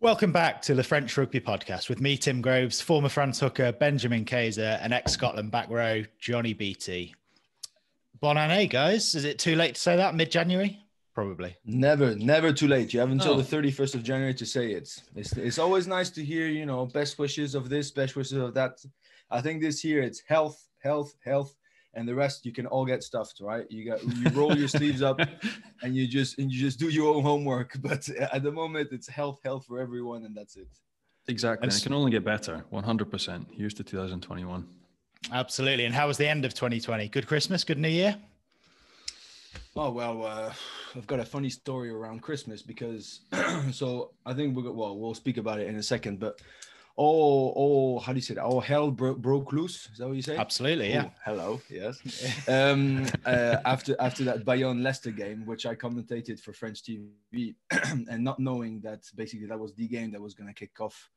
Welcome back to the French Rugby Podcast with me, Tim Groves, former France hooker Benjamin Kayser, and ex-Scotland back row Johnny Beattie. Bonne année, guys. Is it too late to say that? Mid-January? Probably. Never too late. You have until the 31st of January to say it. It's always nice to hear, you know, best wishes of this, best wishes of that. I think this year it's health, and the rest you can all get stuffed, right? You roll your sleeves up and you just do your own homework. But at the moment, it's health for everyone, and that's it. Exactly. And it can only get better. 100%. Here's to 2021. Absolutely. And how was the end of 2020? Good Christmas, good New Year. Oh, well, I've got a funny story around Christmas because so I think we'll speak about it in a second, but how do you say that? Oh, hell broke loose. Is that what you say? Absolutely, yeah. Hello, yes. After that Bayonne Leicester game, which I commentated for French TV, and not knowing that basically that was the game that was going to kick off,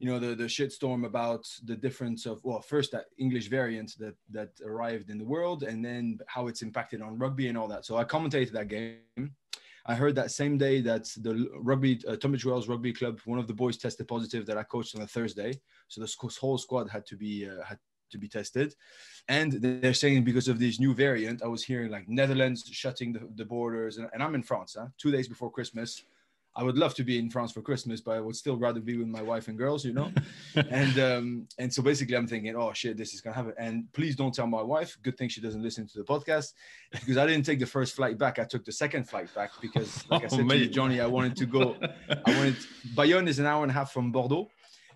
you know, the shitstorm about the difference of, well, first that English variant that arrived in the world and then how it's impacted on rugby and all that. So I commentated that game. I heard that same day that the rugby, Tunbridge Wells Rugby Club, one of the boys tested positive that I coached on a Thursday. So the whole squad had to be tested. And they're saying because of this new variant, I was hearing like Netherlands shutting the borders. And I'm in France, 2 days before Christmas. I would love to be in France for Christmas, but I would still rather be with my wife and girls, you know? And so basically I'm thinking, oh shit, this is gonna happen. And please don't tell my wife. Good thing she doesn't listen to the podcast, because I didn't take the first flight back. I took the second flight back because, like I said to you, Johnny, Bayonne is an hour and a half from Bordeaux.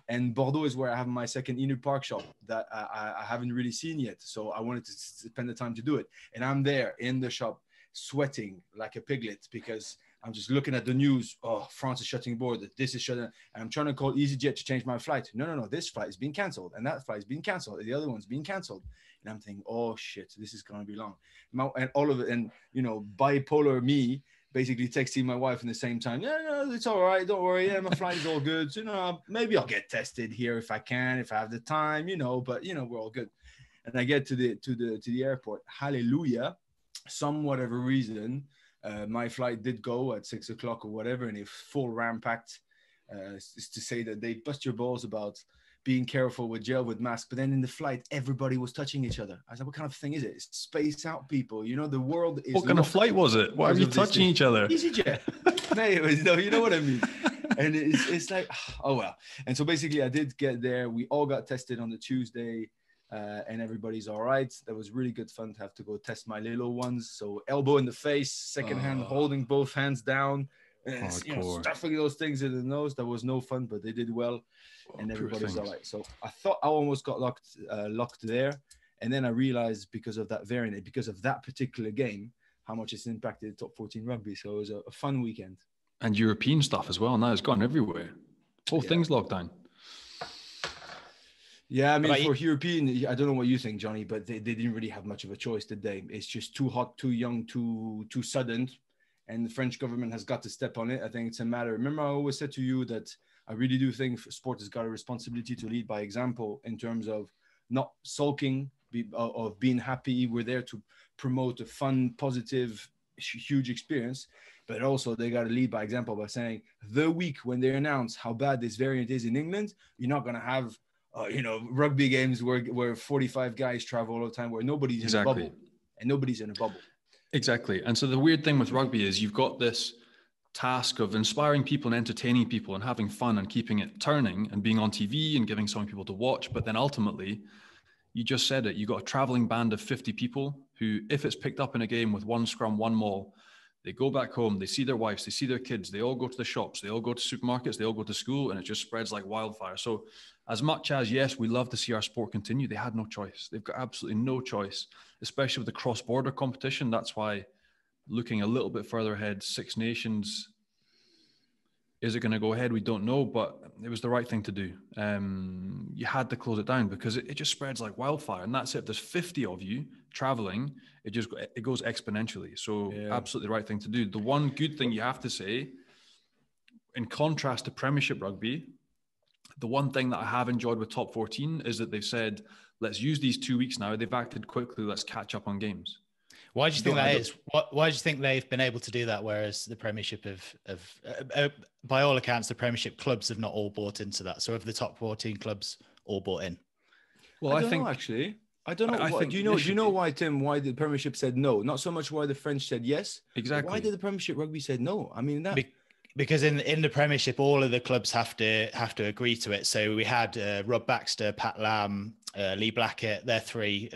And Bordeaux is where I have my second inner park shop that I haven't really seen yet. So I wanted to spend the time to do it. And I'm there in the shop sweating like a piglet because I'm just looking at the news. Oh, France is shutting border. This is shutting. And I'm trying to call EasyJet to change my flight. No. This flight is being canceled. And that flight is being canceled. And the other one's being canceled. And I'm thinking, oh shit, this is going to be long. And all of it. And, you know, bipolar me basically texting my wife in the same time. Yeah, no, it's all right. Don't worry. Yeah, my flight is all good. So, you know, maybe I'll get tested here if I can, if I have the time, you know, but you know, we're all good. And I get to the airport. Hallelujah. Some whatever reason, my flight did go at 6:00 or whatever, and it's full ram packed. Is to say that they bust your balls about being careful with gel, with masks, but then in the flight, everybody was touching each other. I was like, what kind of thing is it? Space out, people. You know, the world is... What kind of flight was it? Why are you touching each other? EasyJet. Anyways, no, you know what I mean. And it's like, oh, well. And so basically, I did get there. We all got tested on the Tuesday. And everybody's all right. That was really good fun to have to go test my little ones. So elbow in the face, second hand, holding both hands down, you know, stuffing those things in the nose. That was no fun, but they did well, and everybody's all right. So I thought I almost got locked there, and then I realized because of that variant, because of that particular game, how much it's impacted top 14 rugby. So it was a fun weekend. And European stuff as well. Now it's gone everywhere. Whole thing's locked down. Yeah, I mean, for European, I don't know what you think, Johnny, but they didn't really have much of a choice, did they? It's just too hot, too young, too sudden, and the French government has got to step on it. I think it's a matter. Remember, I always said to you that I really do think sport has got a responsibility to lead by example in terms of not sulking, of being happy. We're there to promote a fun, positive, huge experience, but also they got to lead by example by saying the week when they announce how bad this variant is in England, you're not going to have... you know, rugby games where 45 guys travel all the time, where nobody's in a bubble and nobody's in a bubble. Exactly. And so the weird thing with rugby is you've got this task of inspiring people and entertaining people and having fun and keeping it turning and being on TV and giving some people to watch. But then ultimately, you just said it, you've got a traveling band of 50 people who, if it's picked up in a game with one scrum, one maul, they go back home, they see their wives, they see their kids, they all go to the shops, they all go to supermarkets, they all go to school, and it just spreads like wildfire. So as much as, yes, we love to see our sport continue, they had no choice. They've got absolutely no choice, especially with the cross-border competition. That's why, looking a little bit further ahead, Six Nations, is it going to go ahead? We don't know, but it was the right thing to do. You had to close it down because it just spreads like wildfire. And that's it. There's 50 of you traveling. It goes exponentially. So Absolutely the right thing to do. The one good thing you have to say, in contrast to Premiership rugby, the one thing that I have enjoyed with Top 14 is that they've said, let's use these 2 weeks now. They've acted quickly. Let's catch up on games. Why do you think that is? Why do you think they've been able to do that, whereas the Premiership have by all accounts, the Premiership clubs have not all bought into that? So have the top 14 clubs all bought in? Well, I don't know. Do you know why, Tim? Why the Premiership said no? Not so much why the French said yes. Exactly. Why did the Premiership Rugby said no? I mean that. Because in the Premiership, all of the clubs have to agree to it. So we had Rob Baxter, Pat Lam, Lee Blackett. Their three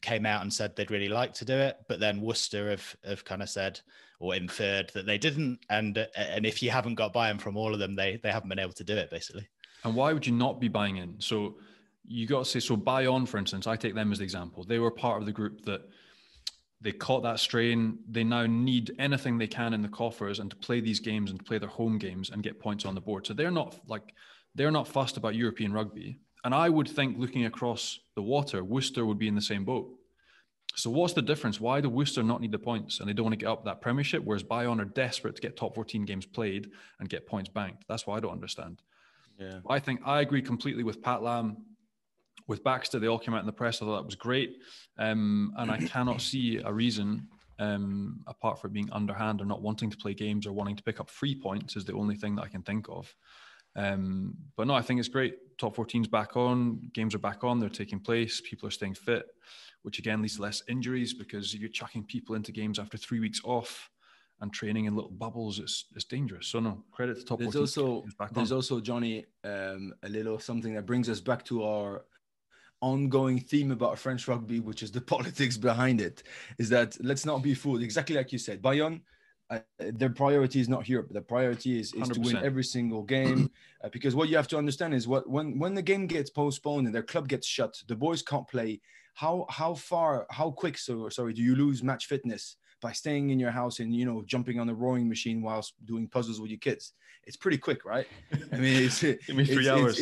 came out and said they'd really like to do it, but then Worcester have kind of said or inferred that they didn't. And if you haven't got buy-in from all of them, they haven't been able to do it basically. And why would you not be buying in? So you got to say, so Bayonne, for instance, I take them as the example. They were part of the group that. They caught that strain. They now need anything they can in the coffers and to play these games and to play their home games and get points on the board. So they're not fussed about European rugby. And I would think, looking across the water, Worcester would be in the same boat. So what's the difference? Why do Worcester not need the points and they don't want to get up that Premiership, whereas Bayonne are desperate to get top 14 games played and get points banked? That's what I don't understand. Yeah, I think I agree completely with Pat Lam. With Baxter, they all came out in the press. I thought that was great. And I cannot see a reason, apart from being underhand or not wanting to play games or wanting to pick up free points is the only thing that I can think of. But no, I think it's great. Top 14's back on. Games are back on. They're taking place. People are staying fit, which again leads to less injuries because you're chucking people into games after 3 weeks off and training in little bubbles. It's dangerous. So no, credit to Top 14. There's also, Johnny, a little something that brings us back to our ongoing theme about French rugby, which is the politics behind it, is that let's not be fooled. Exactly like you said, Bayonne, their priority is not Europe. The priority is to win every single game, because what you have to understand is when the game gets postponed and their club gets shut, the boys can't play. How quick do you lose match fitness by staying in your house and, you know, jumping on the rowing machine whilst doing puzzles with your kids? It's pretty quick, right? I mean, it's 3 hours.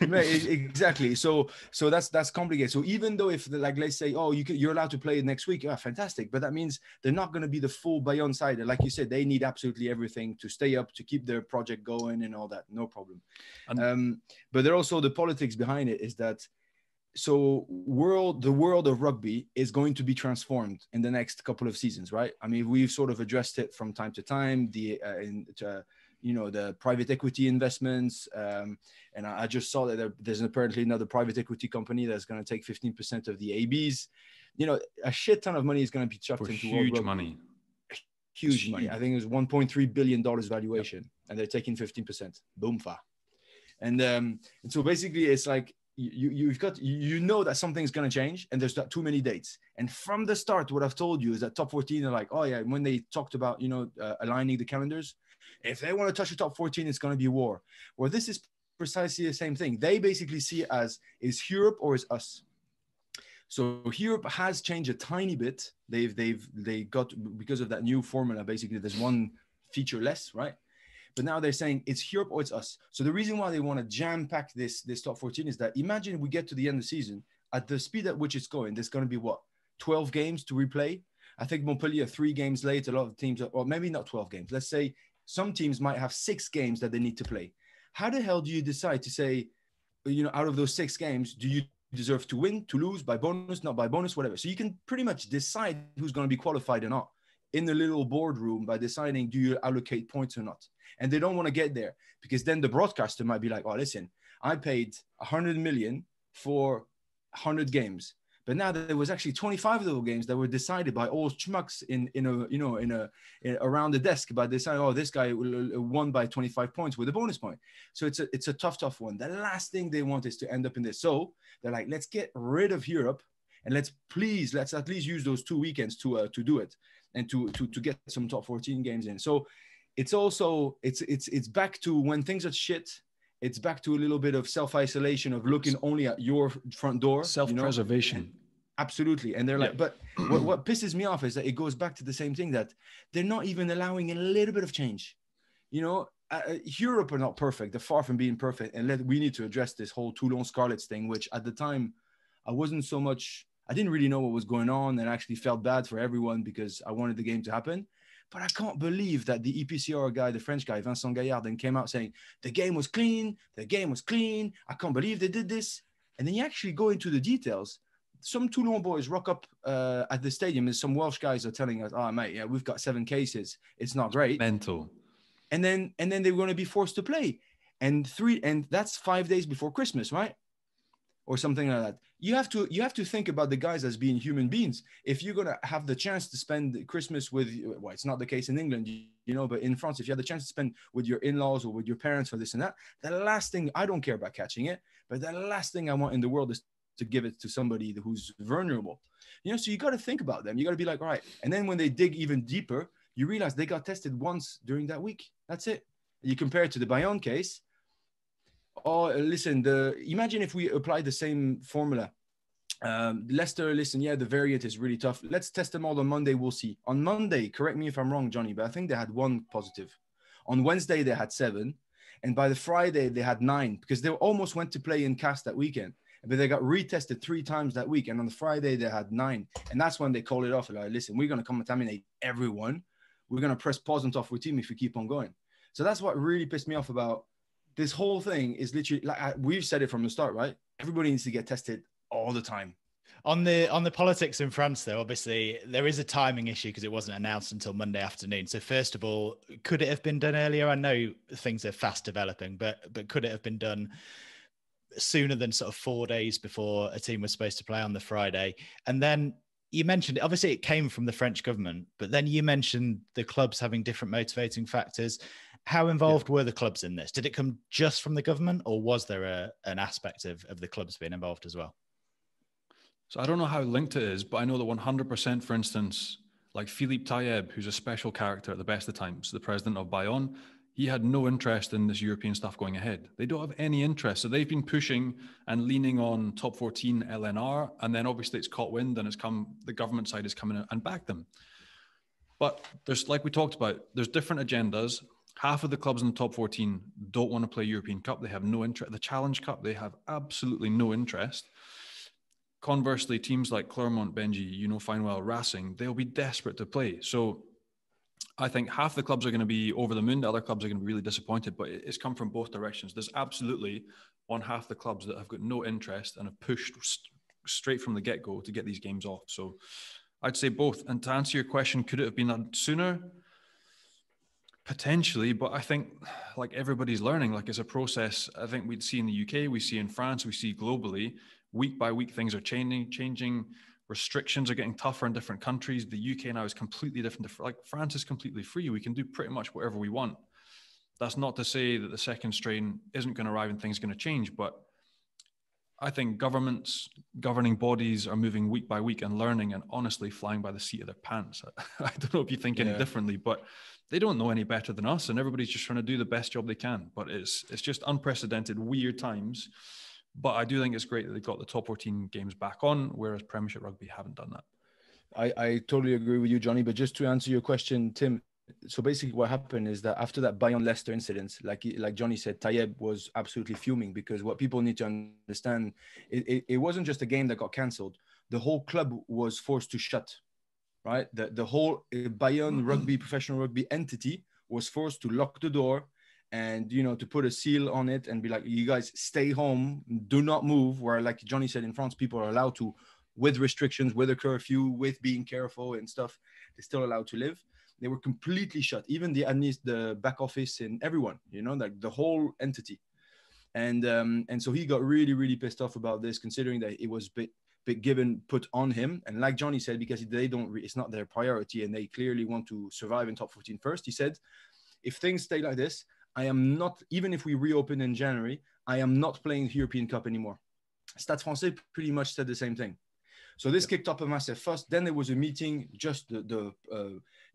Exactly. So that's complicated. So even though if, like, let's say, oh, you're allowed to play it next week, yeah, fantastic. But that means they're not going to be the full Bayonne side. Like you said, they need absolutely everything to stay up, to keep their project going and all that. No problem. But there also the politics behind it is that, so the world of rugby is going to be transformed in the next couple of seasons, right? I mean, we've sort of addressed it from time to time, the private equity investments. And I just saw that there's apparently another private equity company that's going to take 15% of the ABs. You know, a shit ton of money is going to be chucked into huge world money. Huge money. I think it was $1.3 billion valuation, yep. And they're taking 15%. Boomfa. And so basically it's like, you know that something's going to change and there's not too many dates. And from the start, what I've told you is that top 14 are like, oh yeah, when they talked about, you know, aligning the calendars, if they want to touch the top 14, it's going to be war. Well, this is precisely the same thing. They basically see it as, is Europe or is us? So Europe has changed a tiny bit. They got, because of that new formula, basically there's one feature less, right? But now they're saying it's Europe or it's us. So the reason why they want to jam-pack this top 14 is that, imagine we get to the end of the season, at the speed at which it's going, there's going to be, 12 games to replay? I think Montpellier 3 games late, a lot of teams, or maybe not 12 games. Let's say some teams might have 6 games that they need to play. How the hell do you decide to say, you know, out of those 6 games, do you deserve to win, to lose, by bonus, not by bonus, whatever? So you can pretty much decide who's going to be qualified or not in the little boardroom by deciding, do you allocate points or not? And they don't want to get there because then the broadcaster might be like, oh, listen, I paid 100 million for 100 games. But now there was actually 25 little games that were decided by old schmucks around the desk by deciding, oh, this guy won by 25 points with a bonus point. So it's a tough one. The last thing they want is to end up in this. So they're like, let's get rid of Europe and let's at least use those 2 weekends to do it and to get some top 14 games in. So it's also, it's back to when things are shit. It's back to a little bit of self-isolation, of looking only at your front door. Self-preservation. You know? Absolutely. And they're like, but what pisses me off is that it goes back to the same thing, that they're not even allowing a little bit of change. You know, Europe are not perfect. They're far from being perfect. And we need to address this whole Toulon Scarlets thing, which at the time I didn't really know what was going on, and I actually felt bad for everyone because I wanted the game to happen. But I can't believe that the EPCR guy, the French guy, Vincent Gaillard, then came out saying, the game was clean, I can't believe they did this. And then you actually go into the details. some Toulon boys rock up at the stadium, and some Welsh guys are telling us, "Oh, mate, yeah, we've got 7 cases. It's not great." Mental. And then they're going to be forced to play, and that's 5 days before Christmas, right? Or something like that. You have to think about the guys as being human beings. If you're gonna have the chance to spend Christmas with, well, it's not the case in England, you know, but in France, if you had the chance to spend with your in-laws or with your parents or this and that, the last thing, I don't care about catching it, but the last thing I want in the world is to give it to somebody who's vulnerable. You know, so you got to think about them. You got to be like, all right. And then when they dig even deeper, you realize they got tested once during that week. That's it. You compare it to the Bayonne case. Oh, listen, imagine if we apply the same formula. Leicester, listen, yeah, the variant is really tough. Let's test them all on Monday. We'll see. On Monday, correct me if I'm wrong, Johnny, but I think they had 1 positive. On Wednesday, they had 7. And by the Friday, they had 9, because they almost went to play in Castres that weekend. But they got retested 3 times that week. And on the Friday, they had 9. And that's when they called it off. Like, listen, we're going to contaminate everyone. We're going to press pause on top of our team if we keep on going. So that's what really pissed me off about this whole thing. Is literally, like we've said it from the start, right? Everybody needs to get tested all the time. On the politics in France, though, obviously there is a timing issue because it wasn't announced until Monday afternoon. So first of all, could it have been done earlier? I know things are fast developing, but could it have been done sooner than sort of 4 days before a team was supposed to play on the Friday? And then you mentioned, obviously it came from the French government, but then you mentioned the clubs having different motivating factors. How involved were the clubs in this? Did it come just from the government, or was there an aspect of the clubs being involved as well? So I don't know how linked it is, but I know that 100%, for instance, like Philippe Saint-André, who's a special character at the best of times, the president of Bayonne, he had no interest in this European stuff going ahead. They don't have any interest. So they've been pushing and leaning on top 14 LNR, and then obviously it's caught wind and the government side is coming out and backed them. But there's, like we talked about, there's different agendas. Half of the clubs in the top 14 don't want to play European Cup. They have no interest. The Challenge Cup, they have absolutely no interest. Conversely, teams like Clermont, Benji, you know fine well, Racing, they'll be desperate to play. So I think half the clubs are going to be over the moon. The other clubs are going to be really disappointed, but it's come from both directions. There's absolutely on half the clubs that have got no interest and have pushed straight from the get-go to get these games off. So I'd say both. And to answer your question, could it have been done sooner? Potentially, but I think like everybody's learning, like it's a process. I think we'd see in the UK, we see in France, we see globally, week by week, things are changing. Restrictions are getting tougher in different countries. The UK now is completely different. Like France is completely free. We can do pretty much whatever we want. That's not to say that the second strain isn't going to arrive and things are going to change, but I think governments, governing bodies are moving week by week and learning and honestly flying by the seat of their pants. I don't know if you think any differently, but they don't know any better than us, and everybody's just trying to do the best job they can. But it's just unprecedented, weird times. But I do think it's great that they've got the top 14 games back on, whereas Premiership Rugby haven't done that. I totally agree with you, Johnny. But just to answer your question, Tim, so basically what happened is that after that Bayonne-Leicester incident, like Johnny said, Tayeb was absolutely fuming, because what people need to understand, it wasn't just a game that got cancelled. The whole club was forced to shut, right? The whole Bayonne rugby, professional rugby entity was forced to lock the door and, you know, to put a seal on it and be like, you guys stay home, do not move, where, like Johnny said, in France, people are allowed to, with restrictions, with a curfew, with being careful and stuff, they're still allowed to live. They were completely shut, even the back office and everyone, you know, like the whole entity. And so he got really, really pissed off about this, considering that it was bit given put on him. And like Johnny said, because it's not their priority and they clearly want to survive in top 14 first, he said, if things stay like this, I am not, even if we reopen in January, I am not playing the European Cup anymore. Stade Français pretty much said the same thing. So this kicked up a massive fuss. Then there was a meeting, just the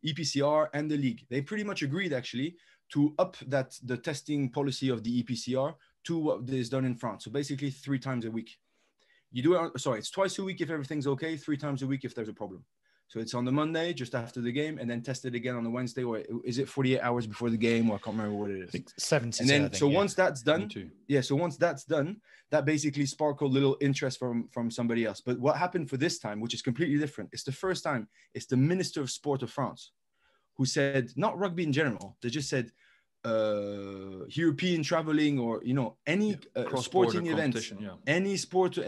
EPCR and the league. They pretty much agreed, actually, to up the testing policy of the EPCR to what is done in France. So basically 3 times a week. You do it, sorry, it's twice a week if everything's okay, 3 times a week if there's a problem. So it's on the Monday, just after the game, and then tested again on the Wednesday, or is it 48 hours before the game? Or I can't remember what it is. I think 70. And then, once that's done, that basically sparkled little interest from somebody else. But what happened for this time, which is completely different, it's the first time, it's the Minister of Sport of France who said, not rugby in general, they just said, European traveling, or you know, any sporting event, any sporting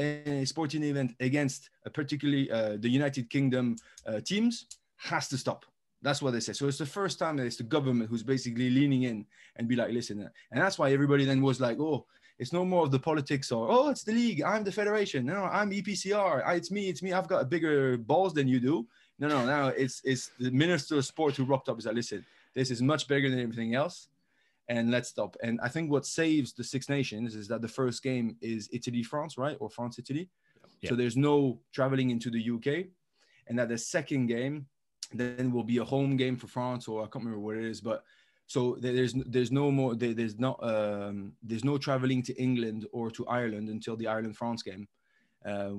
event against particularly the United Kingdom teams has to stop. That's what they say. So it's the first time that it's the government who's basically leaning in and be like, listen, and that's why everybody then was like, oh, it's no more of the politics, or, oh, it's the league, I'm the federation, no, I'm EPCR, it's me, I've got bigger balls than you do. No, now it's the Minister of Sport who rocked up and said, listen, this is much bigger than everything else, and let's stop. And I think what saves the Six Nations is that the first game is Italy-France, right? Or France-Italy. Yeah. So there's no traveling into the UK. And that the second game then will be a home game for France, or I can't remember what it is, but so there's no traveling to England or to Ireland until the Ireland-France game,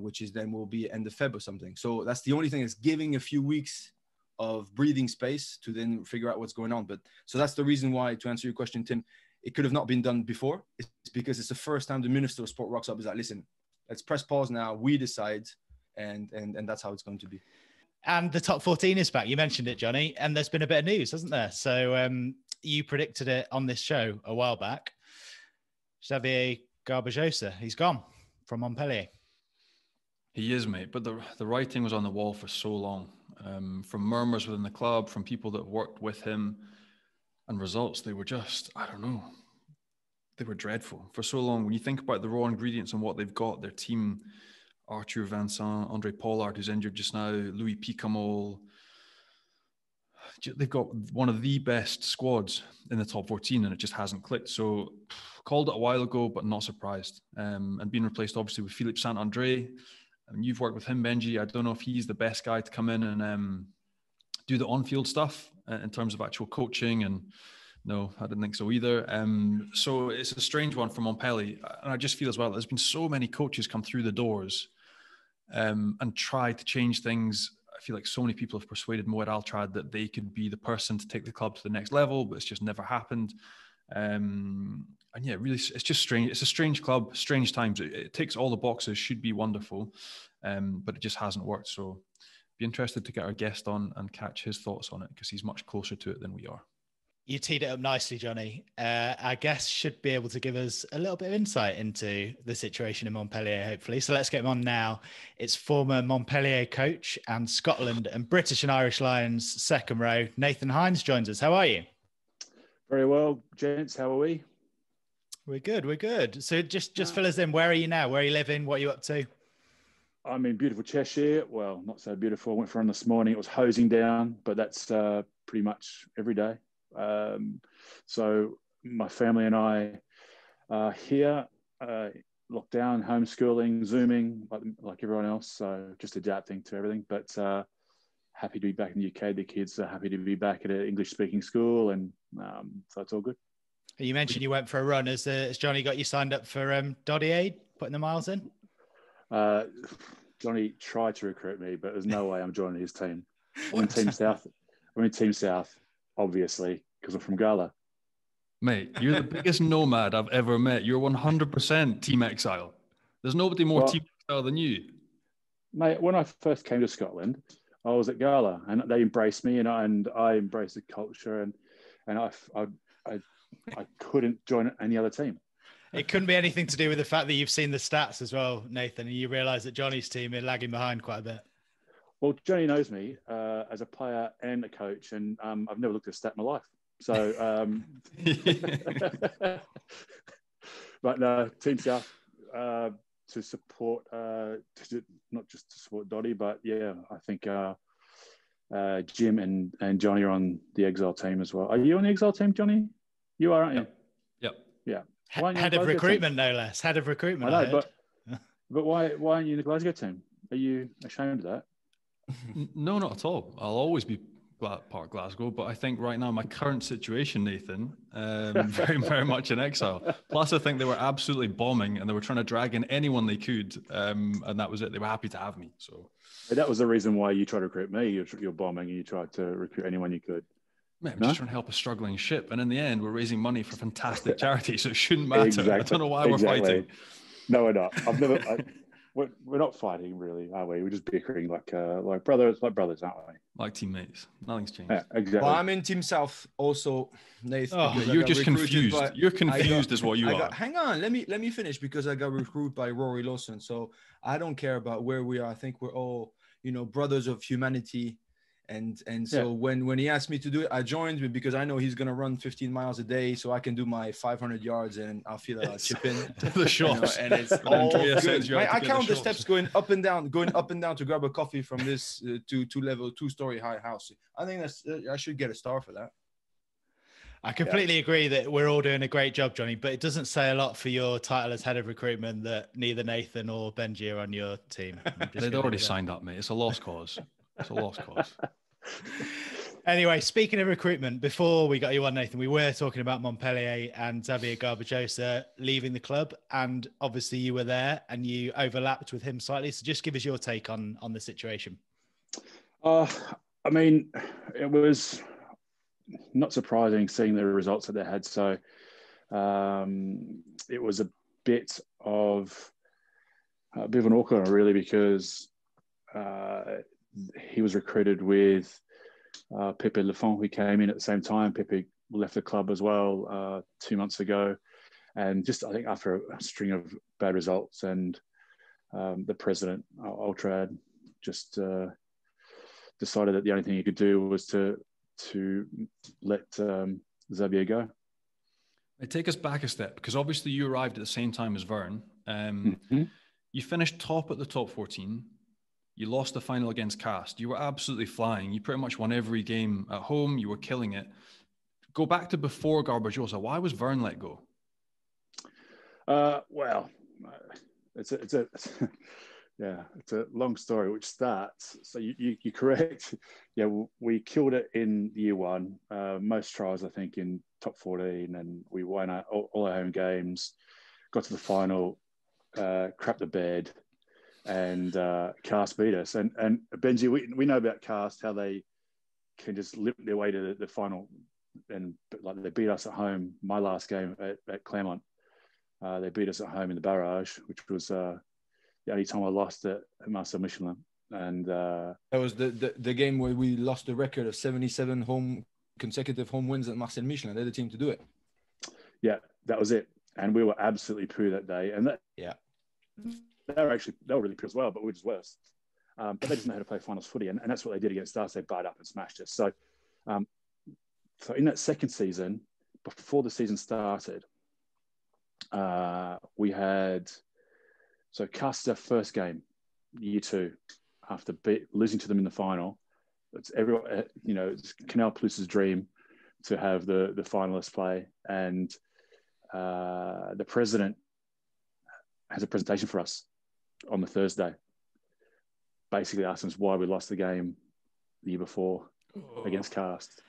which is then will be end of Feb or something. So that's the only thing, is giving a few weeks of breathing space to then figure out what's going on. But so that's the reason why, to answer your question, Tim, it could have not been done before. It's because it's the first time the Minister of Sport rocks up is like, listen, let's press pause now. We decide, and that's how it's going to be. And the top 14 is back. You mentioned it, Johnny, and there's been a bit of news, hasn't there? So you predicted it on this show a while back. Xavier Garbajosa, he's gone from Montpellier. He is, mate. But the writing was on the wall for so long, from murmurs within the club, from people that worked with him, and results, they were just, I don't know, they were dreadful for so long. When you think about the raw ingredients and what they've got, their team, Arthur Vincent, Andre Pollard, who's injured just now, Louis Picamol. They've got one of the best squads in the top 14, and it just hasn't clicked. So called it a while ago, but not surprised. And being replaced, obviously, with Philippe Saint-André. And you've worked with him, Benji. I don't know if he's the best guy to come in and do the on-field stuff in terms of actual coaching. And no, I didn't think so either. So it's a strange one for Montpellier. And I just feel as well, there's been so many coaches come through the doors and try to change things. I feel like so many people have persuaded Mohed Altrad that they could be the person to take the club to the next level, but it's just never happened. And yeah, really, it's just strange. It's a strange club, strange times. It takes all the boxes, should be wonderful, but it just hasn't worked. So be interested to get our guest on and catch his thoughts on it, because he's much closer to it than we are. You teed it up nicely, Johnny. Our guest should be able to give us a little bit of insight into the situation in Montpellier, hopefully. So let's get him on now. It's former Montpellier coach and Scotland and British and Irish Lions second row, Nathan Hines, joins us. How are you? Very well, gents. How are we? We're good. We're good. So just fill us in. Where are you now? Where are you living? What are you up to? I'm in beautiful Cheshire. Well, not so beautiful. I went for a run this morning. It was hosing down, but that's pretty much every day. So my family and I are here, locked down, homeschooling, Zooming, like everyone else. So just adapting to everything. But happy to be back in the UK. The kids are happy to be back at an English-speaking school, and so it's all good. You mentioned you went for a run. Has Johnny got you signed up for Doddy Aid, putting the miles in? Johnny tried to recruit me, but there's no way I'm joining his team. I'm in Team South. I'm in Team South, obviously, because I'm from Gala. Mate, you're the biggest nomad I've ever met. You're 100% Team Exile. There's nobody more Team Exile than you. Mate, when I first came to Scotland, I was at Gala, and they embraced me, and I embraced the culture, and I couldn't join any other team. It couldn't be anything to do with the fact that you've seen the stats as well, Nathan, and you realise that Johnny's team are lagging behind quite a bit. Well, Johnny knows me as a player and a coach, and I've never looked at a stat in my life. So, but no, Team South to support, not just to support Doddy, but yeah, I think Jim and Johnny are on the Exile team as well. Are you on the Exile team, Johnny? You are, aren't you? Yep. Yeah. Head of recruitment, no less. Head of recruitment. I know, but why aren't you in the Glasgow team? Are you ashamed of that? No, not at all. I'll always be part of Glasgow, but I think right now my current situation, Nathan, very, very much in exile. Plus, I think they were absolutely bombing, and they were trying to drag in anyone they could, and that was it. They were happy to have me. So that was the reason why you tried to recruit me. You're bombing, and you tried to recruit anyone you could. Mate, I'm just trying to help a struggling ship. And in the end, we're raising money for fantastic charity, so it shouldn't matter. Exactly. I don't know why we're fighting. No, we're not. I've never, I, We're not fighting, really, are we? We're just bickering like brothers, aren't we? Like teammates. Nothing's changed. Yeah, exactly. Well, I'm in Team South also, Nathan. Oh, you're just confused. You're confused is what you are. Hang on. Let me finish, because I got recruited by Rory Lawson. So I don't care about where we are. I think we're all, brothers of humanity. And so when he asked me to do it, I joined, because I know he's going to run 15 miles a day, so I can do my 500 yards and I'll feel a chip in. The shots. And it's all good. I count the steps going up and down to grab a coffee from this two-story high house. I think that's I should get a star for that. I completely agree that we're all doing a great job, Johnny, but it doesn't say a lot for your title as head of recruitment that neither Nathan or Benji are on your team. They'd already signed up, mate. It's a lost cause. It's a lost cause. Anyway, speaking of recruitment, before we got you on, Nathan, we were talking about Montpellier and Xavier Garbajosa leaving the club, and obviously you were there and you overlapped with him slightly. So just give us your take on the situation. I mean, it was not surprising seeing the results that they had. So it was a bit of an awkward one, really, because he was recruited with Pepe Lafont, who came in at the same time. Pepe left the club as well 2 months ago. And just, I think, after a string of bad results, and the president, Altrad, just decided that the only thing he could do was to let Xavier go. Take us back a step, because obviously you arrived at the same time as Vern. You finished top at the top 14. You lost the final against Castres. You were absolutely flying. You pretty much won every game at home. You were killing it. Go back to before Garbajosa. Why was Vern let go? Well, it's a long story, which starts. So you're correct. Yeah, we killed it in year one. Most tries, I think, in top 14, and we won all our home games. Got to the final. Crapped the bed. And Castres beat us. And Benji, we know about Castres, how they can just lip their way to the final. And like, they beat us at home. My last game at Clermont, they beat us at home in the barrage, which was the only time I lost at Marcel Michelin. And that was the game where we lost the record of 77 consecutive home wins at Marcel Michelin. They're the team to do it. Yeah, that was it. And we were absolutely poo that day. And they were really good as well, but we were just worse. But they just know how to play finals footy, and that's what they did against us. They barred up and smashed us. So, so in that second season, before the season started, we had Castres first game, year two, after losing to them in the final. It's everyone, it's Canal Plus's dream to have the finalists play, and the president has a presentation for us on the Thursday, basically asking us why we lost the game the year before against Castres.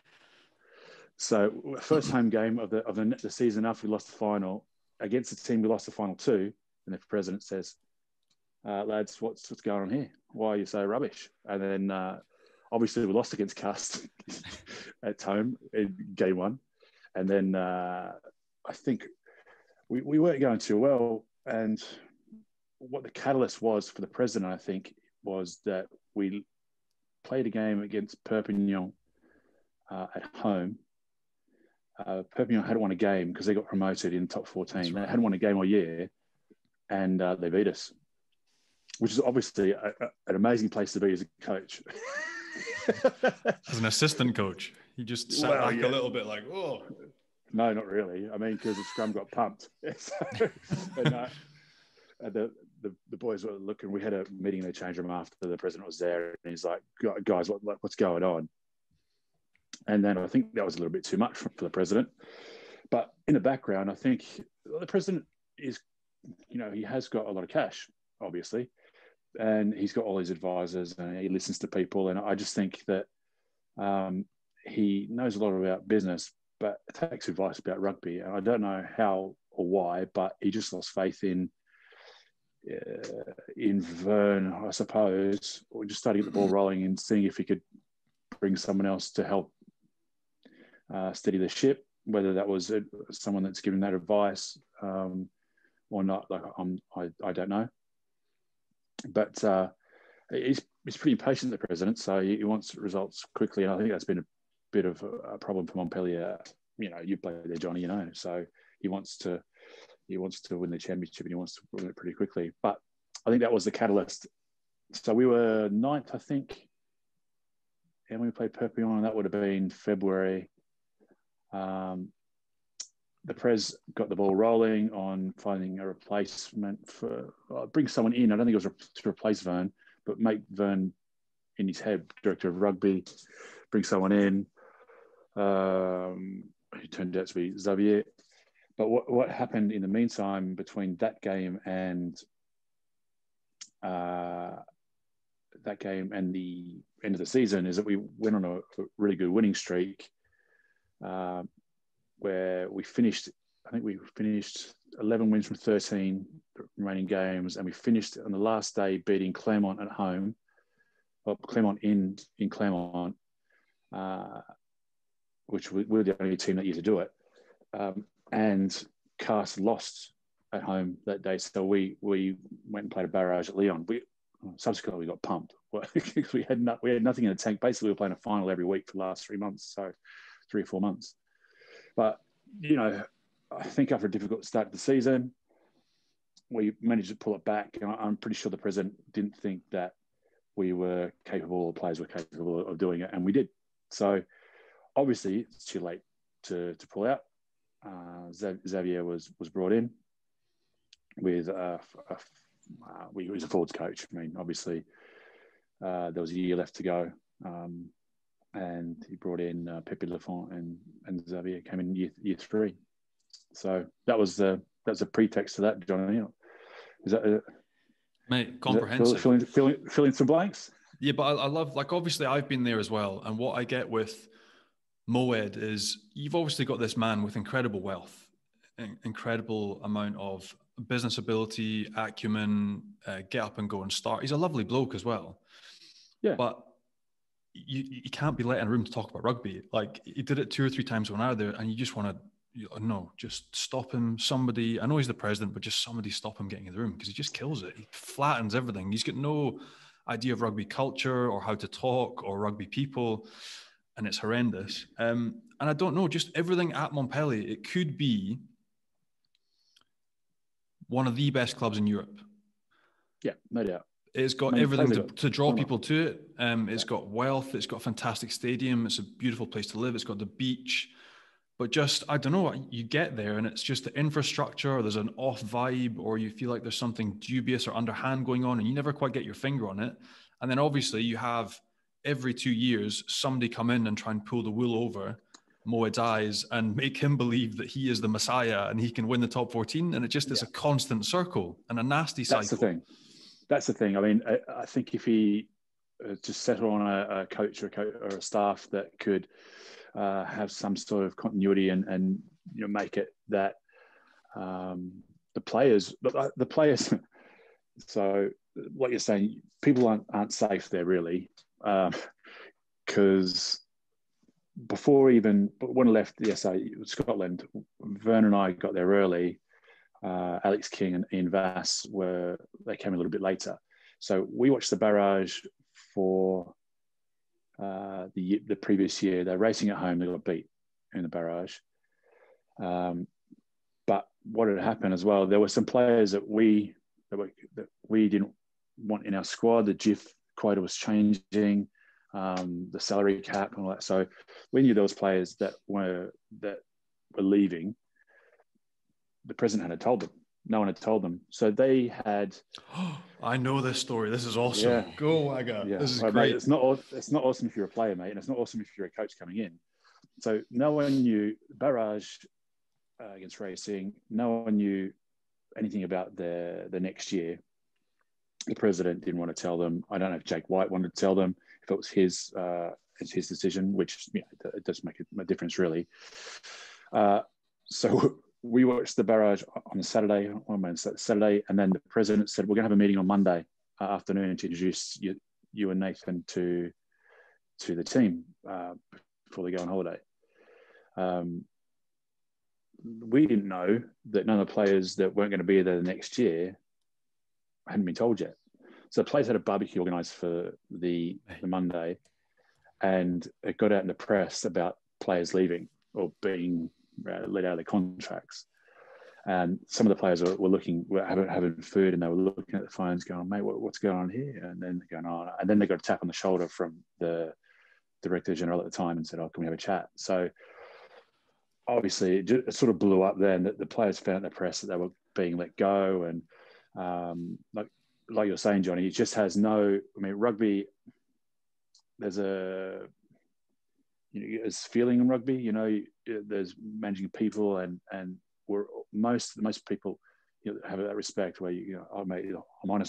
So first home game of the season after we lost the final against the team we lost the final to, and the president says, "Lads, what's going on here? Why are you so rubbish?" And then obviously we lost against Castres at home in game one, and then I think we weren't going too well, and what the catalyst was for the president, I think, was that we played a game against Perpignan at home. Perpignan hadn't won a game because they got promoted in the top 14. Right. They hadn't won a game all year, and they beat us, which is obviously an amazing place to be as a coach. As an assistant coach, you just sat back a little bit like, oh. No, not really. I mean, because the scrum got pumped. The boys were looking. We had a meeting in the change room after the president was there, and he's like, "Guys, what's going on?" And then I think that was a little bit too much for the president. But in the background, I think the president is, he has got a lot of cash, obviously, and he's got all his advisors, and he listens to people. And I just think that he knows a lot about business, but takes advice about rugby. And I don't know how or why, but he just lost faith in Vern, I suppose, or just starting to get the ball rolling and seeing if he could bring someone else to help steady the ship, whether that was someone that's giving that advice or not. I don't know. But he's pretty impatient, the president, so he wants results quickly. And I think that's been a bit of a problem for Montpellier. You know, you play there, Johnny, you know. So he wants to win the championship, and he wants to win it pretty quickly. But I think that was the catalyst. So we were 9th, I think, and we played Perpignan, and that would have been February. The Prez got the ball rolling on finding a replacement for, bring someone in. I don't think it was to replace Vern, but make Vern in his head director of rugby, bring someone in, who turned out to be Xavier. But what happened in the meantime between that game and the end of the season is that we went on a really good winning streak, where we finished, I think we finished 11 wins from 13 remaining games, and we finished on the last day beating Clermont at home, or Clermont in Clermont, which we were the only team that year to do it. And Castres lost at home that day, so we went and played a barrage at Lyon. Subsequently, we got pumped. We had nothing in the tank. Basically, we were playing a final every week for the last 3 months, so 3 or 4 months. But, you know, I think after a difficult start to the season, we managed to pull it back. And I'm pretty sure the president didn't think that we were capable, the players were capable of doing it, and we did. So, obviously, it's too late to pull out. Xavier was brought in with he was a forwards coach. I mean, obviously, there was a year left to go, and he brought in Pepe Lafont, and Xavier came in year three. So that's a pretext to that, Johnny. Is that mate, comprehensive? Fill in some blanks. Yeah, but I love, like, obviously I've been there as well, and what I get with Mohed is you've obviously got this man with incredible wealth, incredible amount of business ability, acumen, get up and go and start. He's a lovely bloke as well. Yeah. But you can't be let in a room to talk about rugby. Like, he did it 2 or 3 times when I was there, and you just want to, no, just stop him. Somebody, I know he's the president, but just somebody stop him getting in the room, because he just kills it. He flattens everything. He's got no idea of rugby culture or how to talk or rugby people. And it's horrendous. And I don't know, just everything at Montpellier, it could be one of the best clubs in Europe. Yeah, no doubt. It's got everything to draw people to it. It's got wealth. It's got a fantastic stadium. It's a beautiful place to live. It's got the beach. But just, I don't know, you get there and it's just the infrastructure, or there's an off vibe, or you feel like there's something dubious or underhand going on and you never quite get your finger on it. And then obviously you have, every 2 years, somebody come in and try and pull the wool over Moed's eyes and make him believe that he is the Messiah and he can win the top 14. And it just is a constant circle and a nasty cycle. That's the thing. I mean, I think if he just settled on a coach or a staff that could have some sort of continuity and you know, make it that the players. So what you're saying, people aren't safe there, really. Because when I left the SA Scotland, Vern and I got there early. Alex King and Ian Vass came a little bit later. So we watched the barrage for the previous year. They're racing at home. They got beat in the barrage. But what had happened as well, there were some players that we didn't want in our squad. The GIF quota was changing, the salary cap and all that. So we knew there was players that were leaving. The president had told them. No one had told them. So they had. I know this story. This is awesome. Yeah. Go Wagga. Yeah. This is great. Mate, it's not awesome if you're a player, mate, and it's not awesome if you're a coach coming in. So no one knew barrage against Racing. No one knew anything about the next year. The president didn't want to tell them. I don't know if Jake White wanted to tell them, if it was his decision, which, you know, it does make a difference, really. So we watched the barrage on a Saturday, and then the president said, we're going to have a meeting on Monday afternoon to introduce you and Nathan to the team before they go on holiday. We didn't know that none of the players that weren't going to be there the next year hadn't been told yet. So the players had a barbecue organised for the Monday, and it got out in the press about players leaving or being let out of their contracts. And some of the players were looking, were having food, and they were looking at the phones going, mate, what's going on here? And then they're going on. And then they got a tap on the shoulder from the Director General at the time and said, oh, can we have a chat? So obviously it sort of blew up then that the players found in the press that they were being let go. And like you're saying, Johnny, it just has no, I mean, rugby, there's a, you know, there's feeling in rugby, you know, there's managing people, and we're most people, you know, have that respect where you know, oh mate, I'm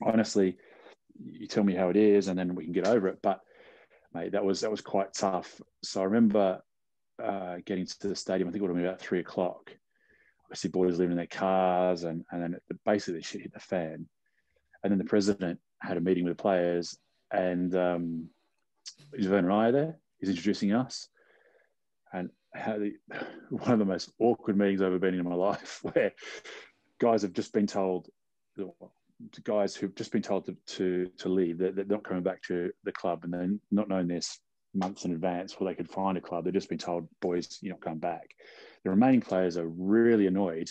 honestly, you tell me how it is and then we can get over it. But mate, that was quite tough. So I remember getting to the stadium, I think it would have been about 3 o'clock. Obviously boys living in their cars, and then basically shit hit the fan. And then the president had a meeting with the players, and Vern and I are there. He's introducing us. And one of the most awkward meetings I've ever been in my life, where guys have just been told, guys who've just been told to leave, that they're not coming back to the club, and then not knowing this months in advance where they could find a club. They've just been told, boys, you're not coming back. The remaining players are really annoyed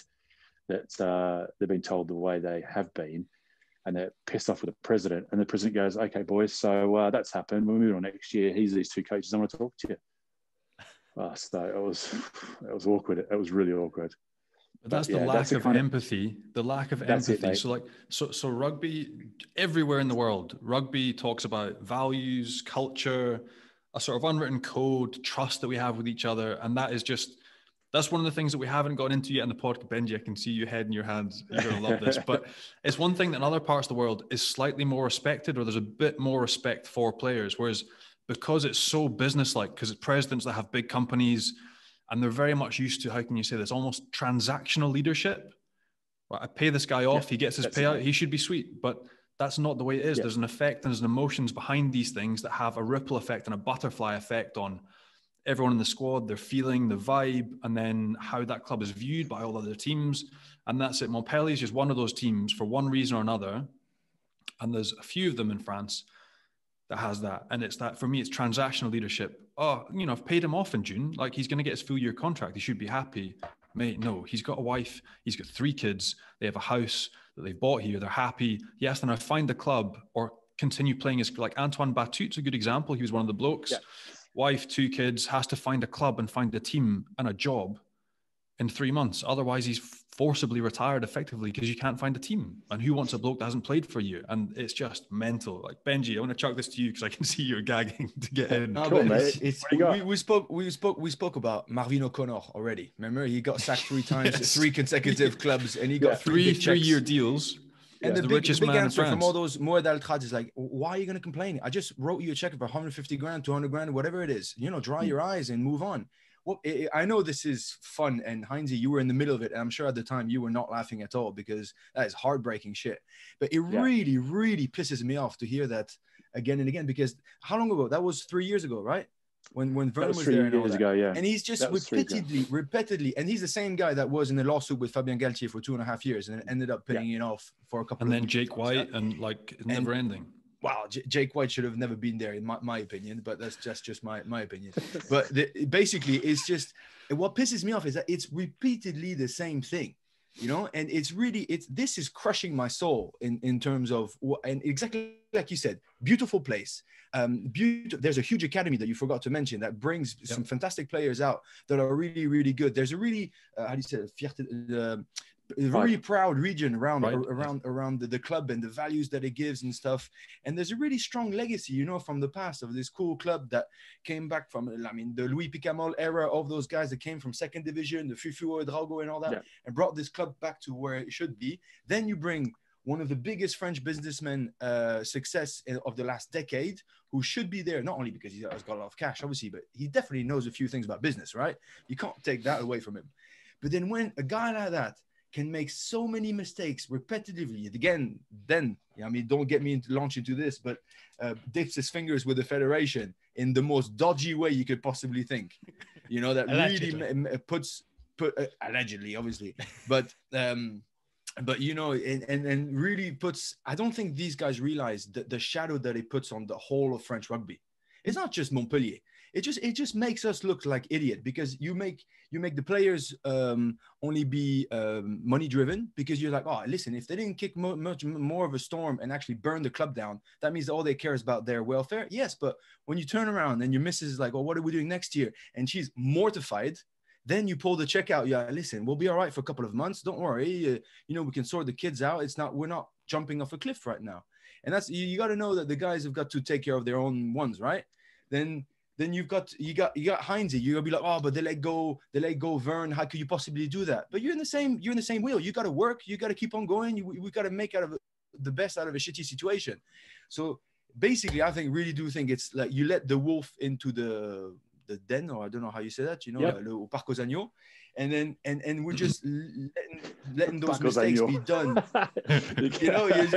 that they've been told the way they have been, and they're pissed off with the president. And the president goes, okay, boys, so that's happened. We'll move on next year. Here's these two coaches. I want to talk to you. So it was awkward. It was really awkward. But that's the lack of empathy. The lack of empathy. So so rugby everywhere in the world. Rugby talks about values, culture, a sort of unwritten code, trust that we have with each other, and that's one of the things that we haven't gotten into yet in the podcast. Benji, I can see you head in your hands. You're going to love this. But it's one thing that in other parts of the world is slightly more respected, or there's a bit more respect for players, whereas because it's so business-like, because it's presidents that have big companies and they're very much used to, how can you say this, almost transactional leadership. Right, I pay this guy off, he gets his payout, he should be sweet. But that's not the way it is. Yeah. There's an effect and there's an emotions behind these things that have a ripple effect and a butterfly effect on everyone in the squad, their feeling, the vibe, and then how that club is viewed by all other teams. And that's it. Montpellier is just one of those teams for one reason or another. And there's a few of them in France that has that. And it's that, for me, it's transactional leadership. Oh, you know, I've paid him off in June. Like, he's going to get his full year contract. He should be happy. Mate, no, he's got a wife. He's got 3 kids. They have a house that they've bought here. They're happy. Yes, then I find the club or continue playing as, like, Antoine Batut's a good example. He was one of the blokes. Yeah. Wife, 2 kids, has to find a club and find a team and a job in 3 months. Otherwise, he's forcibly retired effectively because you can't find a team. And who wants a bloke that hasn't played for you? And it's just mental. Like, Benji, I want to chuck this to you because I can see you're gagging to get in. No, cool, we spoke about Marvin O'Connor already. Remember, he got sacked 3 times at 3 consecutive clubs, and he got three 3-year deals. And the big answer from all those Mohed Altrad is like, why are you going to complain? I just wrote you a check of 150 grand, 200 grand, whatever it is. You know, dry your eyes and move on. Well, I know this is fun, and Heinze, you were in the middle of it, and I'm sure at the time you were not laughing at all because that is heartbreaking shit. But it really, really pisses me off to hear that again and again, because how long ago? That was 3 years ago, right? When Vern was there, and all that. Ago, yeah. And he's just repeatedly, and he's the same guy that was in a lawsuit with Fabien Galtier for 2.5 years and ended up paying it off for a couple. And then Jake White, and like never ending. Wow, Jake White should have never been there, in my opinion, but that's just my opinion. But basically, it's just, what pisses me off is that it's repeatedly the same thing, you know? And it's really, this is crushing my soul in terms of, and exactly like you said, beautiful place. There's a huge academy that you forgot to mention that brings some fantastic players out that are really, really good. There's a really, very proud region around the club and the values that it gives and stuff. And there's a really strong legacy, you know, from the past of this cool club that came back from, I mean, the Louis Picamol era of those guys that came from second division, the Fufu Drago and all that, and brought this club back to where it should be. Then you bring one of the biggest French businessmen success of the last decade, who should be there, not only because he's got a lot of cash, obviously, but he definitely knows a few things about business, right? You can't take that away from him. But then when a guy like that can make so many mistakes repetitively. Again, then, I mean, don't get me into this, but dips his fingers with the federation in the most dodgy way you could possibly think. You know, that really allegedly, obviously. But But, you know, and really puts, I don't think these guys realize the shadow that it puts on the whole of French rugby. It's not just Montpellier. It just makes us look like idiot, because you make the players only be money driven, because you're like, oh, listen, if they didn't kick much more of a storm and actually burn the club down, that means all they care is about their welfare. Yes, but when you turn around and your missus is like, oh, what are we doing next year? And she's mortified. Then you pull the check out. Yeah, listen, we'll be all right for a couple of months. Don't worry. You know, we can sort the kids out. We're not jumping off a cliff right now. And that's, you got to know that the guys have got to take care of their own ones, right? Then you got Heinze. You're gonna be like, oh, but they let go Vern. How could you possibly do that? But you're in the same wheel. You got to work. You got to keep on going. We got to make the best out of a shitty situation. So basically, I really do think it's like you let the wolf into the den, or I don't know how you say that. You know, yep. Au parc aux agneaux. And then and we're just letting those mistakes be done. You know, you're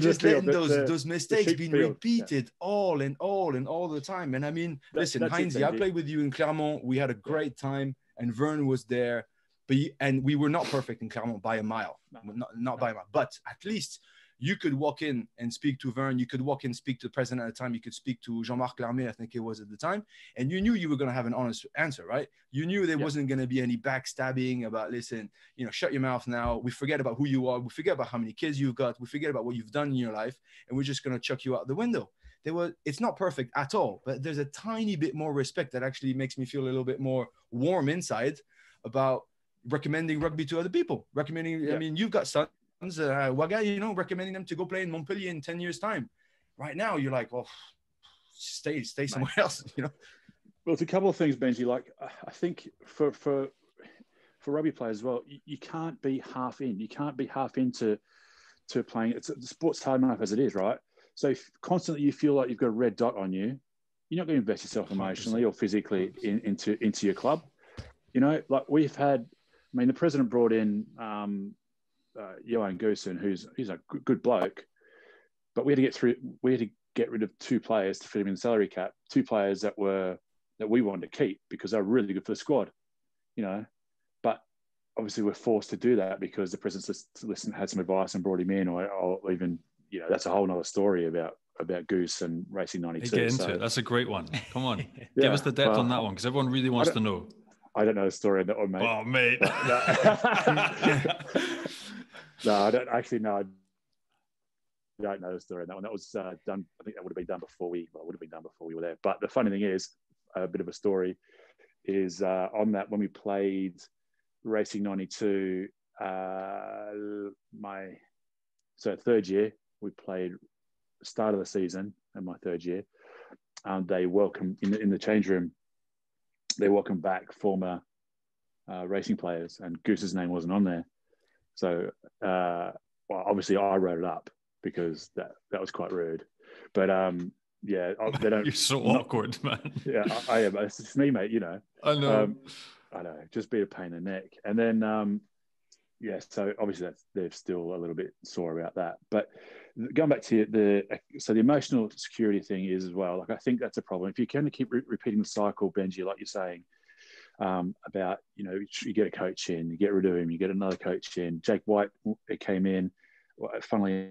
just letting those mistakes be repeated all the time. And I mean, listen, Heinze, I played with you in Clermont. We had a great time, and Vern was there, and we were not perfect in Clermont by a mile, by a mile. But at least you could walk in and speak to Vern. You could walk in and speak to the president at the time. You could speak to Jean-Marc Larmé, I think it was at the time. And you knew you were going to have an honest answer, right? You knew there wasn't going to be any backstabbing about, listen, you know, shut your mouth now. We forget about who you are. We forget about how many kids you've got. We forget about what you've done in your life. And we're just going to chuck you out the window. It's not perfect at all, but there's a tiny bit more respect that actually makes me feel a little bit more warm inside about recommending rugby to other people. I mean, you've got sons. Waga, you know, recommending them to go play in Montpellier in 10 years' time. Right now, you're like, oh, stay somewhere else, you know. Well, it's a couple of things, Benji. Like, I think for rugby players as well, you can't be half in. You can't be half into playing. The sport's hard enough as it is, right? So if constantly you feel like you've got a red dot on you, you're not going to invest yourself emotionally or physically into your club. You know, like we've had. I mean, the president brought in. Johan Goosen, who's a good bloke, but we had to get rid of two players to fit him in the salary cap. Two players that we wanted to keep because they were really good for the squad, you know. But obviously we're forced to do that because the president's listened, had some advice and brought him in, or even, you know, that's a whole nother story about Goose and Racing 92. Get into it. That's a great one. Come on, give us the depth on that one because everyone really wants to know. I don't know the story on that one, mate. Oh, mate. No, I don't actually know. I don't know the story on that one. That was done. I think that would have been done before we were there. But the funny thing is, a bit of a story is on that when we played Racing 92. Third year we played start of the season, and my third year, they welcomed in the change room. They welcomed back former Racing players, and Goose's name wasn't on there. So, obviously, I wrote it up because that was quite rude. But they don't. You're so awkward, man. Yeah, I am. It's just me, mate. You know. I know. I know. Just be a pain in the neck. And then, so obviously, they're still a little bit sore about that. But going back to the emotional security thing is as well. Like I think that's a problem. If you kind of keep repeating the cycle, Benji, like you're saying. About, you know, you get a coach in, you get rid of him, you get another coach in. Jake White, it came in. Funnily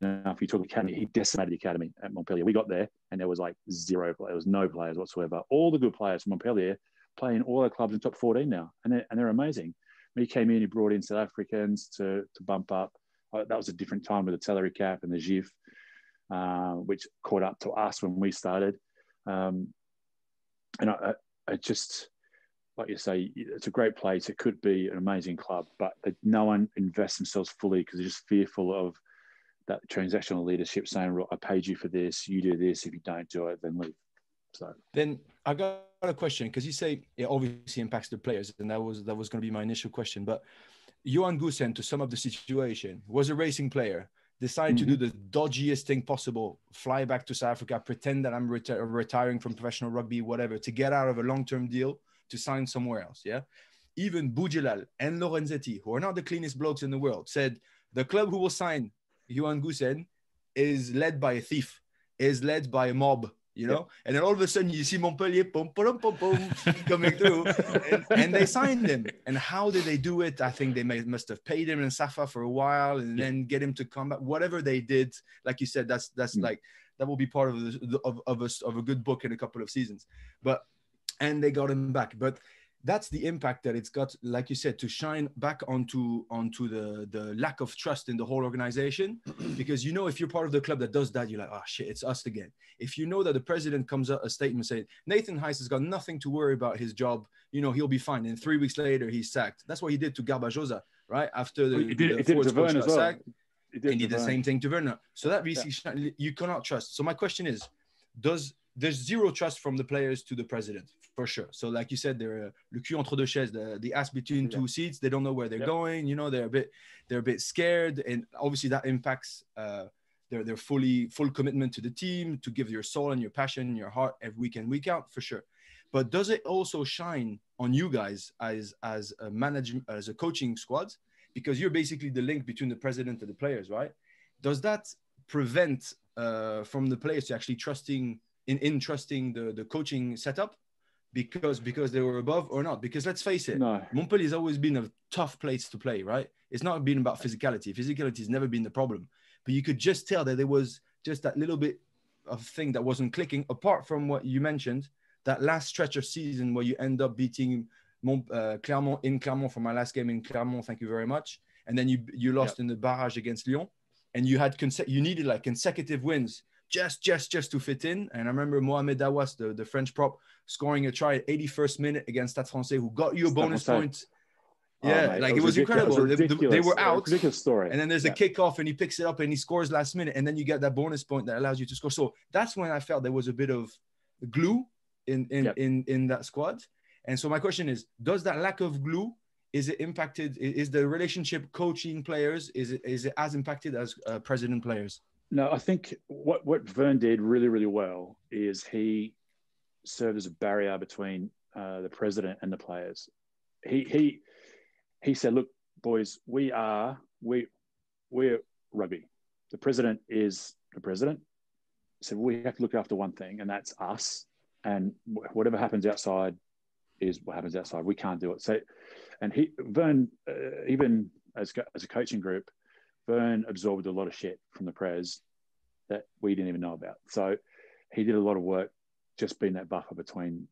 enough, you talk academy, he decimated the academy at Montpellier. We got there and there was like zero players. There was no players whatsoever. All the good players from Montpellier play in all our clubs in top 14 now, and they're amazing. When he came in, he brought in South Africans to bump up. That was a different time with the salary cap and the GIF, which caught up to us when we started. I just, like you say, it's a great place. It could be an amazing club, but no one invests themselves fully because they're just fearful of that transactional leadership saying, well, I paid you for this, you do this. If you don't do it, then leave. So then I got a question because you say it obviously impacts the players, and that was going to be my initial question. But Johan Goosen, to sum up the situation, was a Racing player, decided to do the dodgiest thing possible, fly back to South Africa, pretend that I'm retiring from professional rugby, whatever, to get out of a long-term deal to sign somewhere else, yeah? Even Boujelal and Lorenzetti, who are not the cleanest blokes in the world, said the club who will sign Johan Goosen is led by a thief, is led by a mob, you know? And then all of a sudden you see Montpellier, pom, pom, pom, pom, coming through, and they signed him. And how did they do it? I think they must have paid him in Safa for a while and then get him to come back. Whatever they did, like you said, that's like, that will be part of the, of a good book in a couple of seasons. But, and they got him back. But that's the impact that it's got, like you said, to shine back onto the lack of trust in the whole organization. Because, you know, if you're part of the club that does that, you're like, oh, shit, it's us again. If you know that the president comes out a statement saying, Nathan Hines has got nothing to worry about his job, you know, he'll be fine. And 3 weeks later, he's sacked. That's what he did to Garbajosa, right? After the fourth coach got sacked. And he did the same thing to Werner. So that really, you cannot trust. So my question is, there's zero trust from the players to the president, for sure. So like you said, they're le cul entre deux chaises, the ass between two seats. They don't know where they're going. You know, they're a bit scared, and obviously that impacts their full commitment to the team, to give your soul and your passion and your heart every week in, week out, for sure. But does it also shine on you guys as a management, as a coaching squad, because you're basically the link between the president and the players, right? Does that prevent from the players to actually trusting? In trusting the coaching setup because they were above or not? Because let's face it, Montpellier has always been a tough place to play, right? It's not been about physicality. Physicality has never been the problem. But you could just tell that there was just that little bit of thing that wasn't clicking, apart from what you mentioned, that last stretch of season where you end up beating Clermont in Clermont for my last game in Clermont, thank you very much. And then you lost in the barrage against Lyon. And you had you needed like consecutive wins just to fit in. And I remember Mohamed Awas, the French prop, scoring a try at 81st minute against Stade Français, who got you a bonus point. Yeah, oh, like it was incredible. They were out. Ridiculous story. And then there's a kickoff and he picks it up and he scores last minute. And then you get that bonus point that allows you to score. So that's when I felt there was a bit of glue in that squad. And so my question is, does that lack of glue, is it impacted? Is the relationship coaching players, is it as impacted as president players? No, I think what Vern did really, really well is he served as a barrier between the president and the players. He said, "Look, boys, we're rugby. The president is the president. So we have to look after one thing, and that's us. And whatever happens outside is what happens outside. We can't do it." So, and Vern, even as a coaching group, Vern absorbed a lot of shit from the press that we didn't even know about. So he did a lot of work just being that buffer between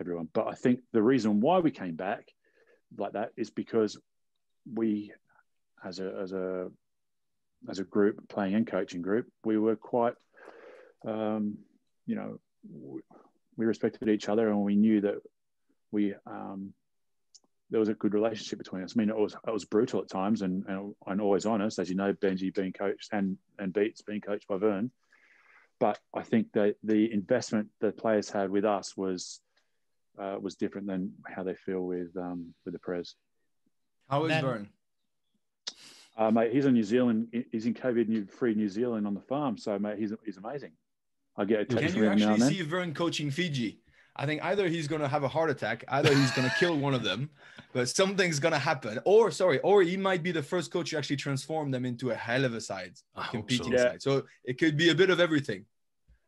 everyone. But I think the reason why we came back like that is because we, as a group, playing and coaching group, we were quite, we respected each other, and we knew that there was a good relationship between us. I mean, it was brutal at times and always honest, as you know, Benji being coached and Beats being coached by Vern. But I think that the investment the players had with us was different than how they feel with the Prez. How is Vern? Mate, he's in New Zealand. He's in COVID-free New Zealand on the farm. So, mate, he's amazing. I get a text from him now and then. Can you actually see Vern coaching Fiji? I think either he's going to have a heart attack, either he's going to kill one of them, but something's going to happen. Or he might be the first coach to actually transform them into a hell of a side, a competing side. So it could be a bit of everything.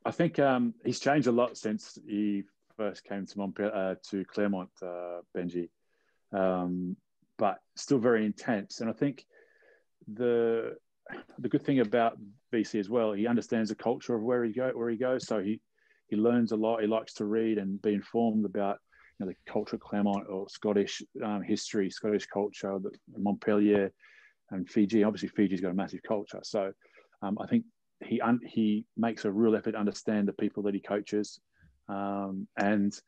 I think he's changed a lot since he first came to Clermont, Benji, but still very intense. And I think the good thing about VC as well, he understands the culture of where he goes. So he learns a lot. He likes to read and be informed about, you know, the culture of Clermont or Scottish history, Scottish culture, Montpellier and Fiji. Obviously, Fiji's got a massive culture. So I think he makes a real effort to understand the people that he coaches. And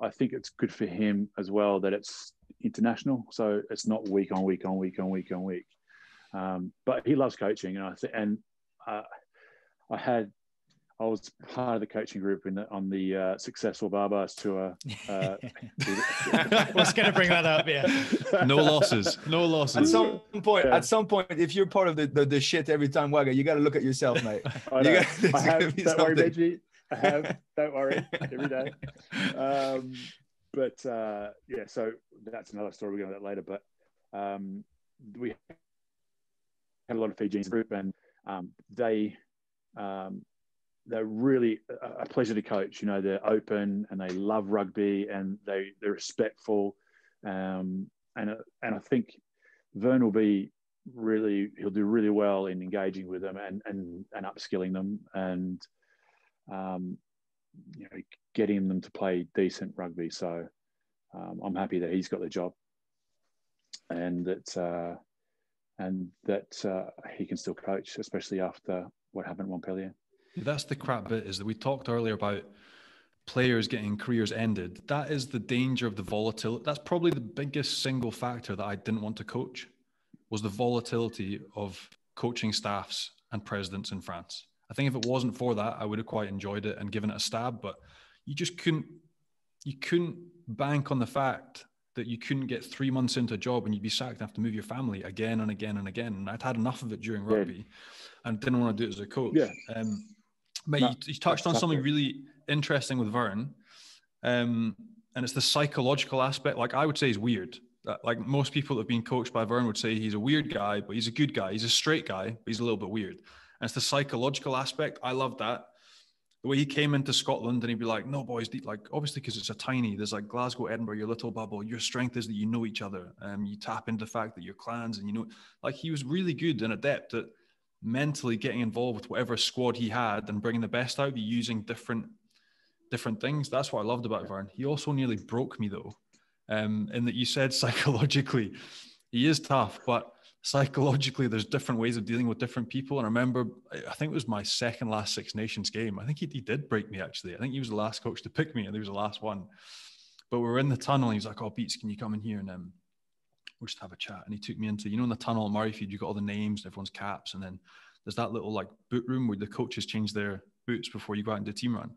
I think it's good for him as well that it's international. So it's not week on week. But he loves coaching. And I was part of the coaching group on the successful Barbars tour. I was going to bring that up, yeah. No losses. At some point, if you're part of the shit every time, Wagga, you got to look at yourself, mate. Don't worry, every day. So that's another story. We'll go into that later. But we had a lot of Fijians in the group, and they they're really a pleasure to coach. You know, they're open and they love rugby and they're respectful. And I think Vern will be really, he'll do really well in engaging with them and upskilling them and, you know, getting them to play decent rugby. So I'm happy that he's got the job and that he can still coach, especially after what happened at Montpellier. That's the crap bit, is that we talked earlier about players getting careers ended. That is the danger of the volatility. That's probably the biggest single factor that I didn't want to coach, was the volatility of coaching staffs and presidents in France. I think if it wasn't for that, I would have quite enjoyed it and given it a stab, but you just couldn't bank on the fact that you couldn't get 3 months into a job and you'd be sacked and have to move your family again and again and again. And I'd had enough of it during rugby and didn't want to do it as a coach. Yeah. But you touched on something really interesting with Vern, and it's the psychological aspect. Like, I would say he's weird. Like, most people that have been coached by Vern would say he's a weird guy, but he's a good guy. He's a straight guy, but he's a little bit weird. And it's the psychological aspect. I love that. The way he came into Scotland and he'd be like, no, boys, like, obviously, because it's a tiny, there's like Glasgow, Edinburgh, your little bubble. Your strength is that you know each other. You tap into the fact that you're clans and you know, like, he was really good and adept at mentally getting involved with whatever squad he had and bringing the best out of you using different things. That's what I loved about Vern. He also nearly broke me, though, in that you said psychologically, he is tough, but psychologically, there's different ways of dealing with different people. And I remember, I think it was my second last Six Nations game. I think he did break me, actually. I think he was the last coach to pick me, and he was the last one. But we were in the tunnel, and he was like, oh, Beats, can you come in here and we'll just have a chat? And he took me into, you know, in the tunnel at Murrayfield, you've got all the names, everyone's caps, and then there's that little, like, boot room where the coaches change their boots before you go out and do team run.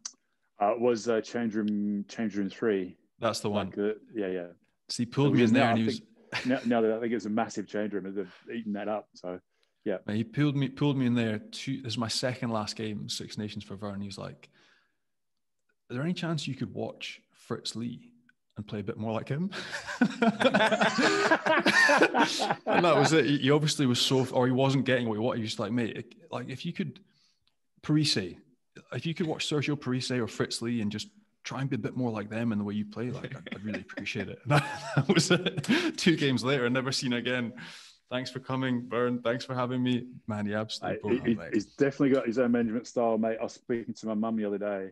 It was change room 3. That's the one. Like, yeah. So he pulled me in there, and he was... No, I think it was a massive change room. They've eaten that up. So, yeah. He pulled me in there. This is my second last game, Six Nations for Vern. He was like, "Is there any chance you could watch Fritz Lee and play a bit more like him?" And that was it. He obviously was he wasn't getting what he wanted. He was just like, mate, like, if you could watch Sergio Parisse or Fritz Lee and just try and be a bit more like them in the way you play, like, I'd really appreciate it. And that was it. 2 games later, never seen again. Thanks for coming, Vern. Thanks for having me. Man, he absolutely... He's definitely got his own management style, mate. I was speaking to my mum the other day,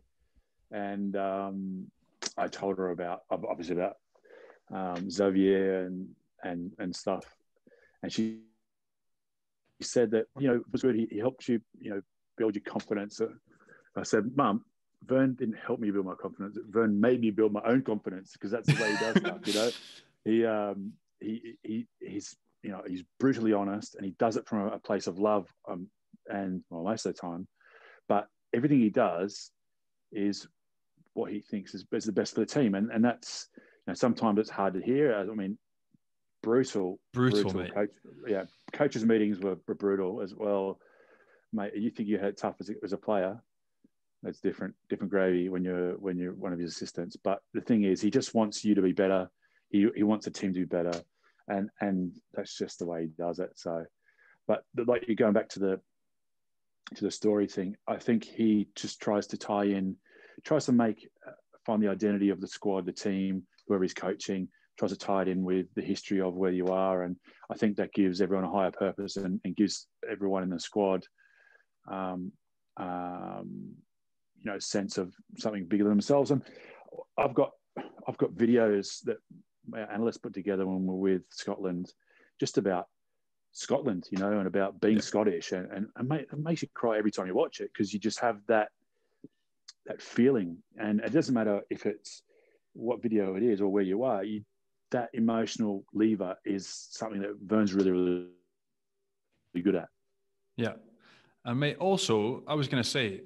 and I told her about Xavier and stuff. And she said that, you know, it was good. He helped you, you know, build your confidence. I said, Mum, Vern didn't help me build my confidence. Vern made me build my own confidence, because that's the way he does stuff. You know, he's brutally honest, and he does it from a place of love, and well, most of the time. But everything he does is what he thinks is the best for the team, and that's, you know, sometimes it's hard to hear. I mean, brutal mate. Coaches' meetings were brutal as well, mate. You think you had it tough as a player? It's different gravy when you're one of his assistants. But the thing is, he just wants you to be better. He wants the team to be better, and that's just the way he does it. So, but like, you're going back to the story thing, I think he just tries to tie in, tries to find the identity of the squad, the team, whoever he's coaching, tries to tie it in with the history of where you are, and I think that gives everyone a higher purpose and gives everyone in the squad, you know, sense of something bigger than themselves. And I've got videos that our analysts put together when we're with Scotland, just about Scotland, you know, and about being Scottish, and mate, it makes you cry every time you watch it, because you just have that feeling, and it doesn't matter if it's what video it is or where you are. That emotional lever is something that Vern's really, really good at. Yeah, and mate, also I was going to say,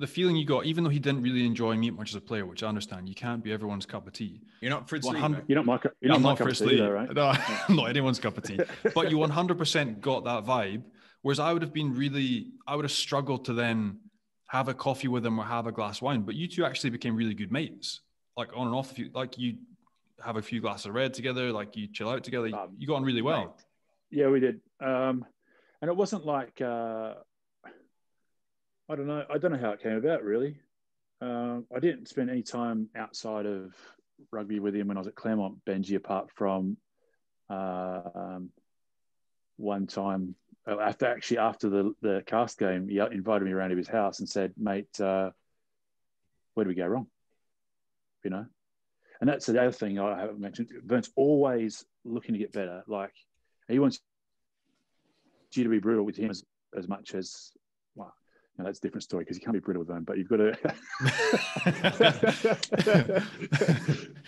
the feeling you got, even though he didn't really enjoy me much as a player, which I understand, you can't be everyone's cup of tea. You're not Fritz Lee. You're not Fritz Lee, either, right? No, I'm not anyone's cup of tea. But you 100% got that vibe. Whereas I would have struggled to then have a coffee with him or have a glass of wine. But you two actually became really good mates, like on and off. Like, you have a few glasses of red together, like you chill out together. You got on really well. Right. Yeah, we did. And it wasn't like... I don't know how it came about, really. I didn't spend any time outside of rugby with him when I was at Clermont, Benji, apart from one time after the Castres game, he invited me around to his house and said, "Mate, where do we go wrong?" You know, and that's the other thing I haven't mentioned. Vern's always looking to get better. Like, he wants you to be brutal with him as much as. Now, that's a different story because you can't be brutal with him, but you've got to.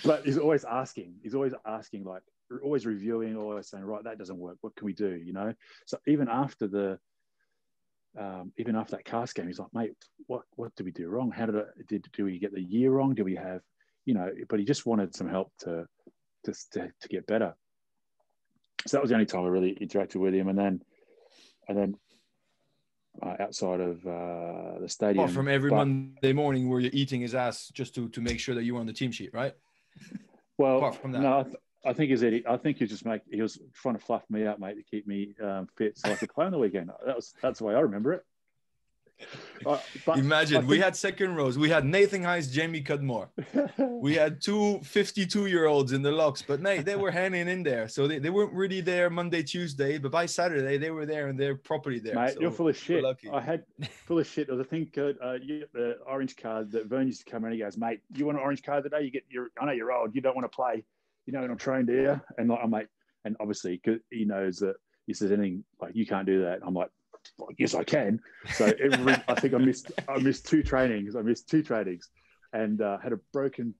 But he's always asking. He's always asking, like, always reviewing, always saying, "Right, that doesn't work. What can we do?" You know. So even after that Castres game, he's like, "Mate, what did we do wrong? How did we get the year wrong? Did we have, you know?" But he just wanted some help to get better. So that was the only time I really interacted with him, and then. Outside of the stadium. Apart from Monday morning where you're eating his ass just to make sure that you were on the team sheet, right? Well, apart from that. No, I think he was trying to fluff me out, mate, to keep me fit so I could play on the weekend. That's the way I remember it. But imagine, we had second rows. We had Nathan Hines, Jamie Cudmore. We had two 52-year-olds in the locks, but mate, they were hanging in there. So they weren't really there Monday, Tuesday, but by Saturday they were there and they're properly there. Mate, so you're full of shit. I had full of shit. There was a thing called the orange card that Vern used to come in. He goes, "Mate, you want an orange card today? I know you're old. You don't want to play. You know, you're not trained here." And like, I'm like, and obviously, because he knows that he says anything like, "You can't do that." I'm like, "Yes, I can." So I think I missed two trainings. And had a broken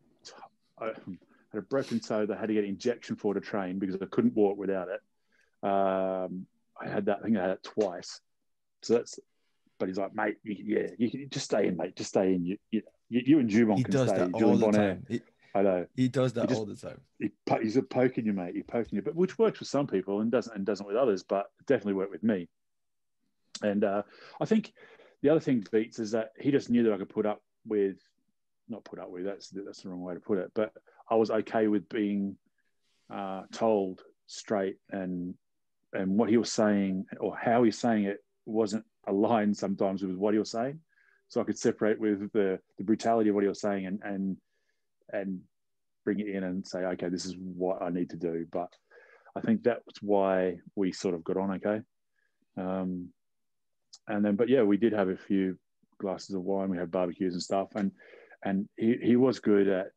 toe that I had to get an injection for to train because I couldn't walk without it. I had that twice. So but he's like, "Mate, you can just stay in, mate. Just stay in. You and Jubon can stay." That all the time. I know. He does that all the time. He's poking you, mate. He's poking you, but which works with some people and doesn't with others, but definitely worked with me. And I think the other thing, Beats, is that he just knew that I could put up with, that's the wrong way to put it, but I was okay with being told straight, and what he was saying or how he was saying it wasn't aligned sometimes with what he was saying. So I could separate with the brutality of what he was saying and bring it in and say, okay, this is what I need to do. But I think that's why we sort of got on okay. We did have a few glasses of wine. We had barbecues and stuff, and he was good at.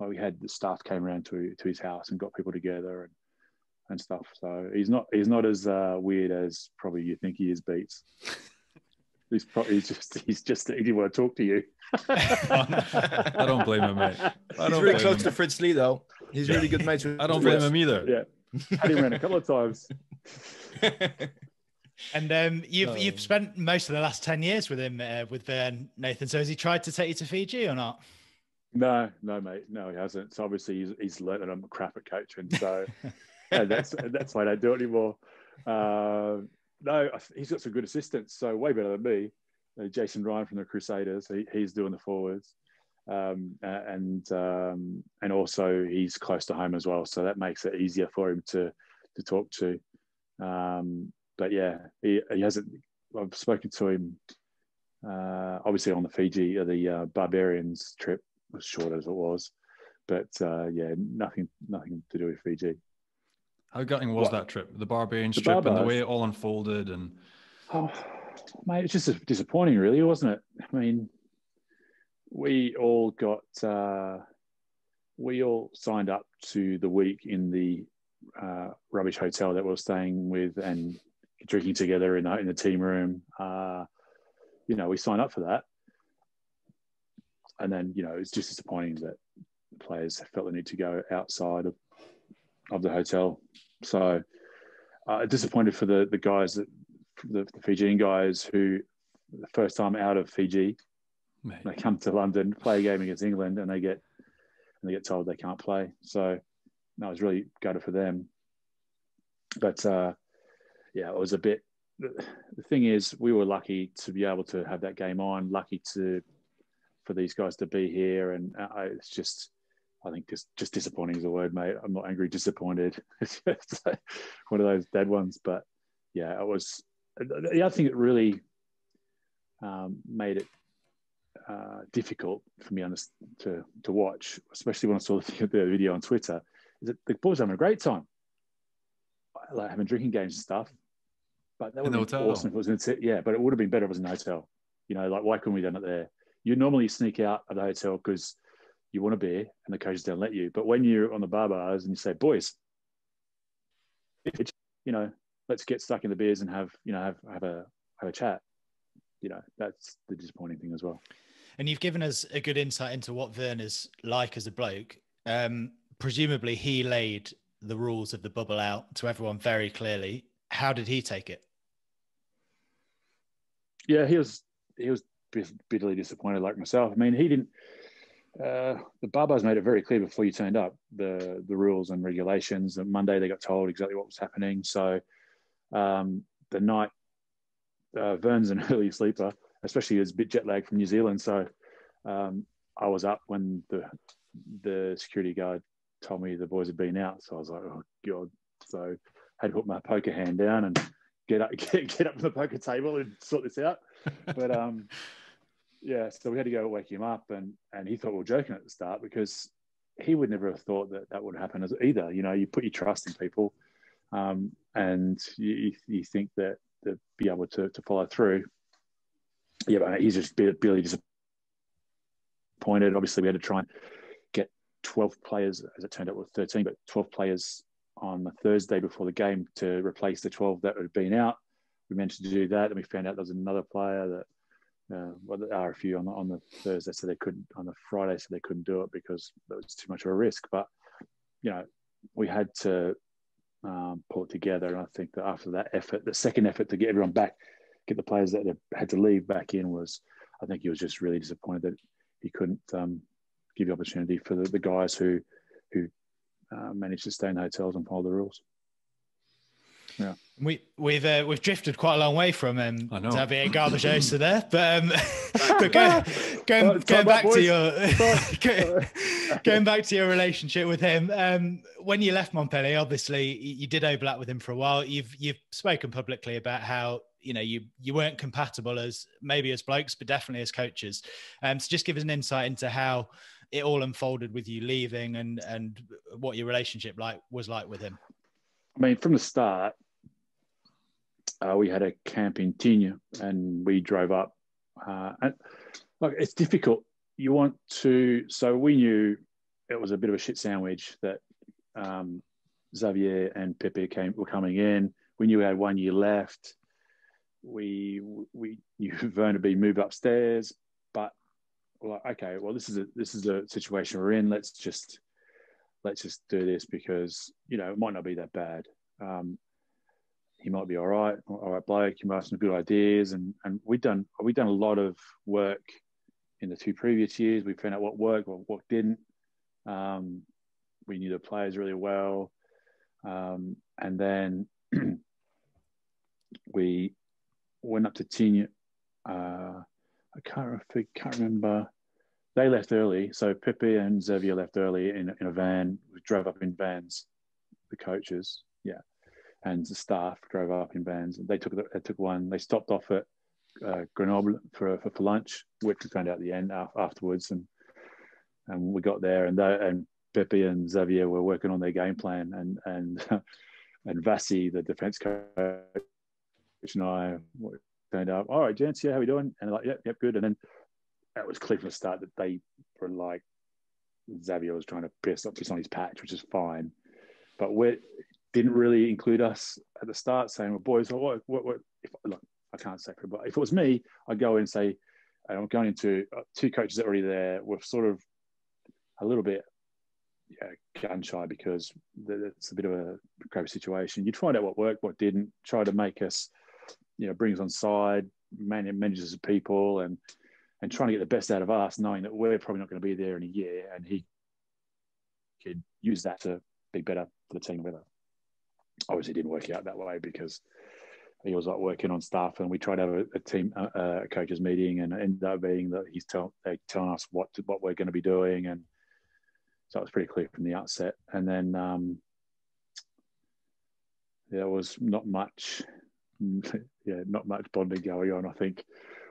We had the staff came around to his house and got people together and stuff. So he's not as weird as probably you think he is, Beats. He's just he didn't want to talk to you. I don't blame him, mate. He's really close to Fritz Lee, though. He's really good mates. I don't blame him either. Yeah, had him around a couple of times. And you've spent most of the last 10 years with him, with Vern, Nathan. So has he tried to take you to Fiji or not? No, mate. No, he hasn't. So obviously he's learned that I'm a crap at coaching. So that's why I don't do it anymore. He's got some good assistants, so way better than me. Jason Ryan from the Crusaders, he's doing the forwards. And also he's close to home as well. So that makes it easier for him to talk to. But yeah, he hasn't. I've spoken to him, obviously on the Fiji, the Barbarians trip, as short as it was, but nothing to do with Fiji. How gutting was that trip, the Barbarians trip, and the way it all unfolded? And oh, mate, it's just disappointing, really, wasn't it? I mean, we all signed up to the week in the rubbish hotel that we were staying with, and drinking together in the team room. We sign up for that. And then, it's just disappointing that the players felt the need to go outside of the hotel. So disappointed for the guys, the Fijian guys who the first time out of Fiji, mate, they come to London, play a game against England and they get told they can't play. So no, it was really gutted for them. But it was a bit. The thing is, we were lucky to be able to have that game on. Lucky for these guys to be here, and it's just, I think, just disappointing is the word, mate. I'm not angry, disappointed. It's just like one of those dead ones. But yeah, it was. The other thing that really made it difficult for me to watch, especially when I saw the video on Twitter, is that the boys were having a great time, like having drinking games and stuff. But that would have been awesome if it was in the, yeah, but it would have been better if it was in a hotel. You know, like, why couldn't we have done it there? You normally sneak out of the hotel because you want a beer and the coaches don't let you. But when you're on the bar bars and you say, boys, you know, let's get stuck in the beers and have a chat. You know, that's the disappointing thing as well. And you've given us a good insight into what Vern is like as a bloke. Presumably he laid the rules of the bubble out to everyone very clearly. How did he take it? Yeah, he was bitterly disappointed, like myself. I mean, he didn't. The barbers made it very clear before you turned up the rules and regulations. And Monday they got told exactly what was happening. So the night, Vern's an early sleeper, especially as a bit jet lagged from New Zealand. So I was up when the security guard told me the boys had been out. So I was like, oh god. So I had to put my poker hand down and get up from the poker table and sort this out. But yeah, so we had to go wake him up, and he thought we were joking at the start because he would never have thought that would happen either. You know, you put your trust in people, and you think that they'd be able to follow through. Yeah, but he's just barely disappointed. Obviously, we had to try and get 12 players, as it turned out, with 13, but 12 players on the Thursday before the game to replace the 12 that had been out. We managed to do that, and we found out there was another player that the RFU on the Thursday, so they couldn't on the Friday, so they couldn't do it because that was too much of a risk. But you know, we had to pull it together, and I think that after that effort, the second effort to get everyone back, get the players that had to leave back in, was, I think he was just really disappointed that he couldn't give the opportunity for the guys who managed to stay in the hotels and follow the rules. Yeah, we've drifted quite a long way from Xavier Garbajosa there, but going back to your relationship with him. When you left Montpellier, obviously you did overlap with him for a while. You've spoken publicly about how, you know, you weren't compatible as blokes, but definitely as coaches. So just give us an insight into how it all unfolded with you leaving and what your relationship was like with him. I mean, from the start, we had a camp in Tignes and we drove up. And look, it's difficult. You want to... So we knew it was a bit of a shit sandwich that Xavier and Pepe were coming in. We knew we had 1 year left. We knew Vern would be moved upstairs, but we're like, okay, well, this is a situation we're in. Let's just do this because, you know, it might not be that bad. He might be all right bloke. He might have some good ideas, and we've done a lot of work in the two previous years. We found out what worked, what didn't. We knew the players really well, and then we went up to Tignes. I can't remember. They left early. So Pepe and Xavier left early in a van. We drove up in vans, the coaches, yeah, and the staff drove up in vans. They took one. They stopped off at Grenoble for lunch, which we found out at the end afterwards. And we got there, and Pepe and Xavier were working on their game plan, and Vassi, the defence coach, and I turned up. All right, gents, yeah, how we doing? And they're like, yep, good. And then that was clear from the start that they were like, Xavier was trying to piss on his patch, which is fine. But we didn't really include us at the start, saying, well, boys, what if, look, I can't say, but if it was me, I'd go in and say, I'm going into two coaches that are already there. We're sort of a little bit gun shy because it's a bit of a crappy situation. You'd find out what worked, what didn't, try to make us, you know, bring us on side, manages the people, and trying to get the best out of us, knowing that we're probably not going to be there in a year, and he could use that to be better for the team. Better. Obviously, it didn't work out that way because he was like working on stuff, and we tried to have a coaches meeting, and it ended up being that they're telling us what we're going to be doing, and so it was pretty clear from the outset. And then there was not much bonding going on, I think.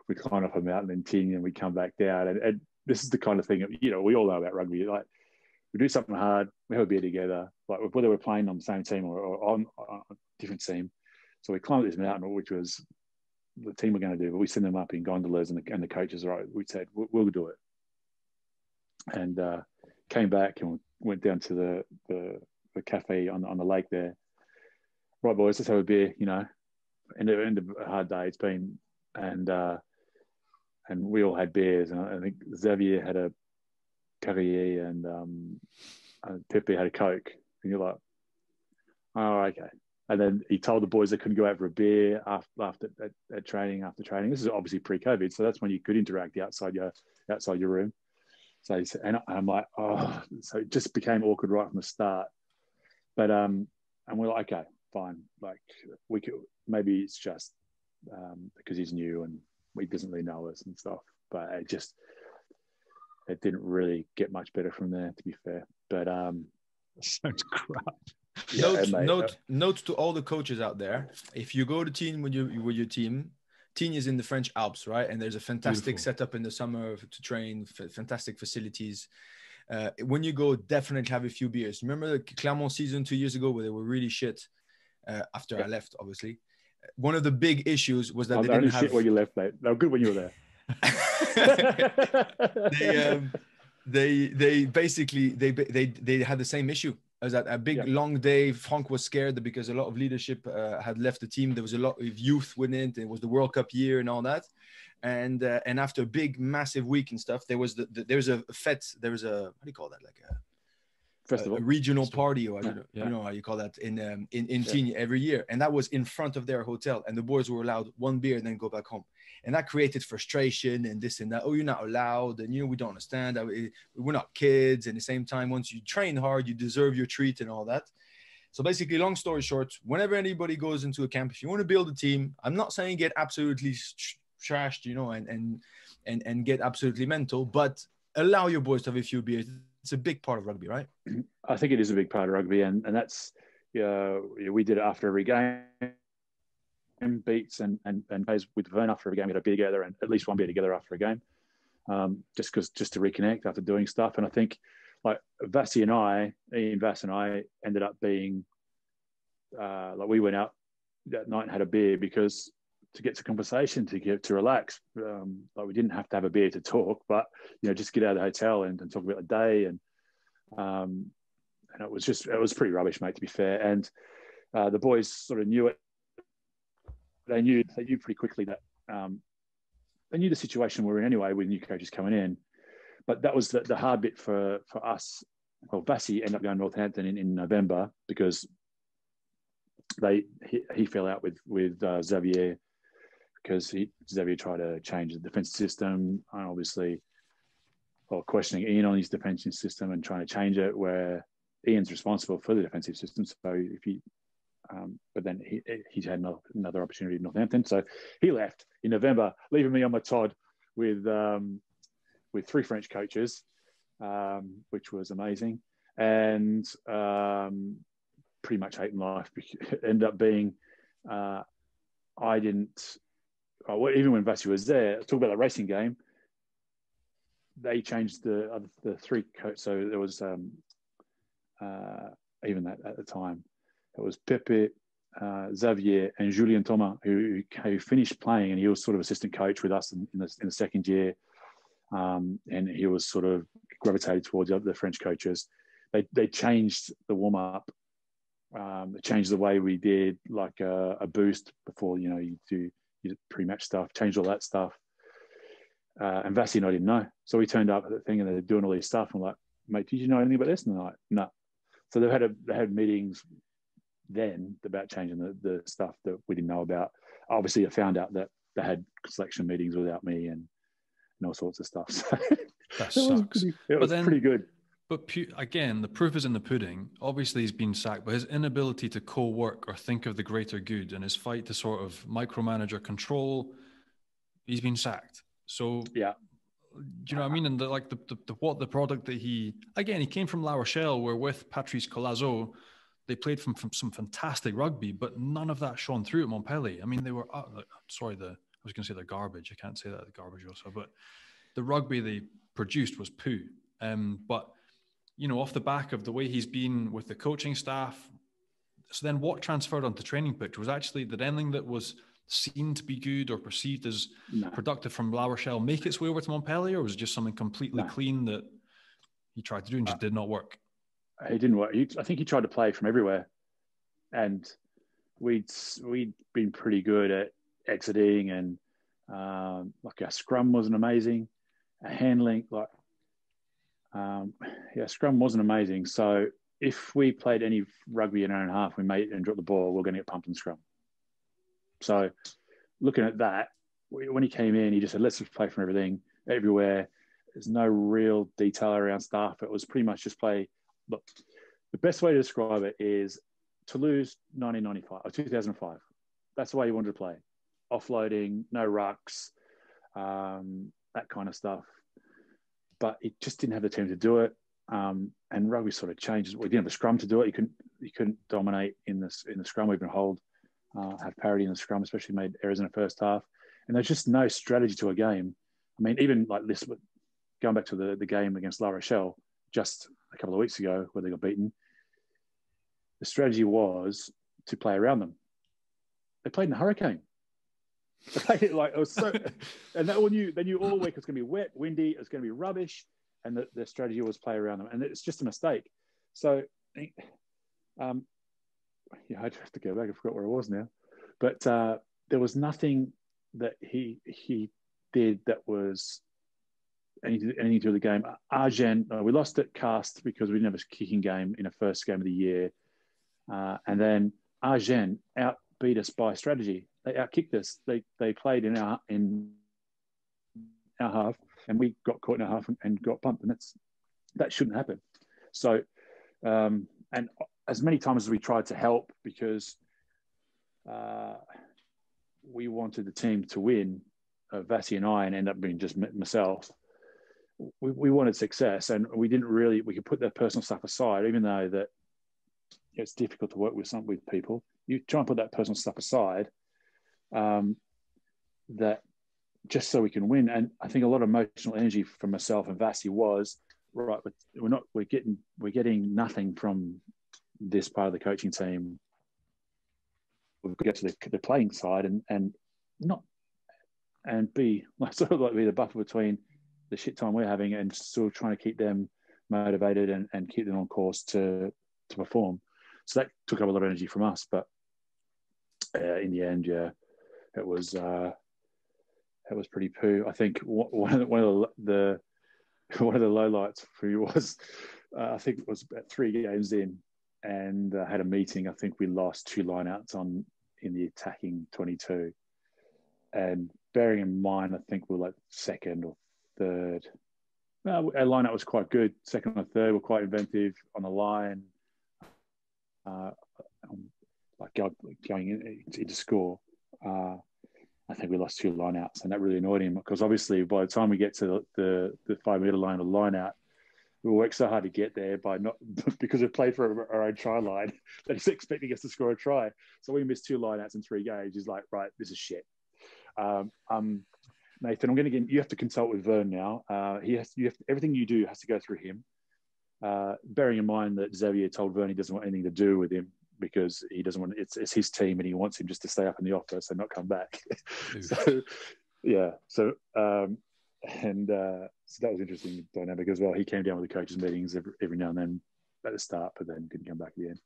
we climb up a mountain in Ting and we come back down. And this is the kind of thing, you know, we all know about rugby. Like, we do something hard, we have a beer together, like whether we're playing on the same team or on a different team. So we climbed this mountain, which was the team we're going to do, but we send them up in gondolas and the coaches, right? We said, we'll do it. And came back and went down to the cafe on the lake there. Right, boys, let's have a beer, you know. End of a hard day, it's been, and we all had beers. And I think Xavier had a Carrier and Pepe had a Coke. And you're like, oh, okay. And then he told the boys they couldn't go out for a beer after training. This is obviously pre-COVID, so that's when you could interact outside your room. So he said, and I'm like, oh, so it just became awkward right from the start. But and we're like, okay, fine. Like we could, maybe it's just because he's new and he doesn't really know us and stuff. But it didn't really get much better from there, to be fair. But sounds crap. Yeah, note to all the coaches out there: if you go to Teen with your team, Teen is in the French Alps, right? And there's a fantastic setup in the summer to train, fantastic facilities. When you go, definitely have a few beers. Remember the Clermont season 2 years ago where they were really shit. After I left, obviously, one of the big issues was that they didn't have shit when you left, mate. They were good when you were there. They had the same issue. As that a big long day. Franck was scared because a lot of leadership had left the team. There was a lot of youth within it. It was the World Cup year and all that. And after a big massive week and stuff, there was there's a fête. There was a, what do you call that? Like a festival, a regional party, or I don't know, you know how you call that in Tignes every year. And that was in front of their hotel. And the boys were allowed one beer and then go back home. And that created frustration and this and that. Oh, you're not allowed. And, you know, we don't understand. We're not kids. And at the same time, once you train hard, you deserve your treat and all that. So basically, long story short, whenever anybody goes into a camp, if you want to build a team, I'm not saying get absolutely trashed, you know, and get absolutely mental, but allow your boys to have a few beers. It's a big part of rugby, right? I think it is a big part of rugby. And that's, we did it after every game. Beats and plays with Vern after a game, we had a beer together and at least one beer together after a game, just to reconnect after doing stuff. And I think like Ian Vass and I ended up being like we went out that night and had a beer because to get to conversation, to relax. Like we didn't have to have a beer to talk, but you know, just get out of the hotel and talk about the day. And it was pretty rubbish, mate, to be fair. And the boys sort of knew it. They knew pretty quickly that they knew the situation we're in anyway with new coaches coming in. But that was the hard bit for us. Well, Vassie ended up going to Northampton in November because he fell out with Xavier because Xavier tried to change the defence system and obviously questioning Ian on his defensive system and trying to change it where Ian's responsible for the defensive system. So if he... but then he's had another opportunity in Northampton, so he left in November, leaving me on my Todd with three French coaches, which was amazing, and pretty much hating life. Ended up being even when Vassie was there. Talk about the racing game. They changed the three coaches, so there was even that at the time. It was Pepe, Xavier, and Julien Thomas who finished playing, and he was sort of assistant coach with us in the second year, and he was sort of gravitated towards the French coaches. They changed the warm up, they changed the way we did like a boost before, you know, you do pre-match stuff, changed all that stuff. And Vassie and I didn't know, so we turned up at the thing and they're doing all these stuff. I'm like, mate, did you know anything about this? And they're like, no. So they had meetings then about changing the stuff that we didn't know about. Obviously I found out that they had selection meetings without me and all sorts of stuff, so that sucks. Pretty good, but again, the proof is in the pudding. Obviously he's been sacked, but his inability to co-work or think of the greater good and his fight to sort of micromanage or control, he's been sacked. So yeah, do you know what I mean? And the product that he came from La Rochelle, where with Patrice Colazo they played from some fantastic rugby, but none of that shone through at Montpellier. I mean, they were, sorry, the was going to say they're garbage. I can't say that, the garbage also, but the rugby they produced was poo. But, you know, off the back of the way he's been with the coaching staff, so then what transferred onto training pitch was actually that anything that was seen to be good or perceived as productive from La Rochelle make its way over to Montpellier, or was it just something completely clean that he tried to do and just did not work? It didn't work. I think he tried to play from everywhere, and we'd been pretty good at exiting, and like our scrum wasn't amazing, our handling, like scrum wasn't amazing. So if we played any rugby in our own half, we made and dropped the ball, we're going to get pumped and scrum. So looking at that, when he came in, he just said, let's just play from everything, everywhere. There's no real detail around stuff. It was pretty much just play. Look, the best way to describe it is Toulouse 1995 or 2005. That's the way he wanted to play. Offloading, no rucks, that kind of stuff. But he just didn't have the team to do it. And rugby sort of changes. We didn't have a scrum to do it. He couldn't dominate in the scrum. We couldn't hold, have parity in the scrum, especially made errors in the first half. And there's just no strategy to a game. I mean, even like this, going back to the game against La Rochelle just a couple of weeks ago where they got beaten, the strategy was to play around them. They played in a hurricane. They played it like it was so, and that one they knew all week it was going to be wet, windy, it was going to be rubbish. And the strategy was play around them. And it's just a mistake. So, I have to go back. I forgot where I was now. But there was nothing that he did that was anything to the game. Argent, we lost at Castres because we didn't have a kicking game in the first game of the year. And then Argent outbeat us by strategy. They outkicked us. They played in our half, and we got caught in our half and got bumped, and that shouldn't happen. So, and as many times as we tried to help, because we wanted the team to win, Vassie and I, and end up being just myself, we wanted success, and we didn't really, we could put their personal stuff aside, even though that it's difficult to work with with people. You try and put that personal stuff aside, that just so we can win. And I think a lot of emotional energy from myself and Vassie was, right, we're getting nothing from this part of the coaching team. We've got to get to the playing side and be like, sort of like be the buffer between the shit time we're having and still trying to keep them motivated and keep them on course to perform. So that took up a lot of energy from us, but in the end, it was pretty poo. I think one of the lowlights for me was, I think it was about 3 games in, and had a meeting. I think we lost 2 lineouts in the attacking 22, and bearing in mind, I think we were like 2nd or 3rd. Well, our lineout was quite good. 2nd or 3rd were quite inventive on the line, like going into score. I think we lost 2 lineouts, and that really annoyed him, because obviously by the time we get to the 5-meter line of lineout, we work so hard to get there because we've played for our own try line that he's expecting us to score a try. So we missed 2 lineouts in 3 games. He's like, right, this is shit. Nathan, you have to consult with Vern now. Everything you do has to go through him. Bearing in mind that Xavier told Vern he doesn't want anything to do with him, because he doesn't want, it's his team, and he wants him just to stay up in the office and not come back. So, yeah. So, so that was interesting dynamic as well. He came down with the coaches' meetings every now and then at the start, but then didn't come back at the end.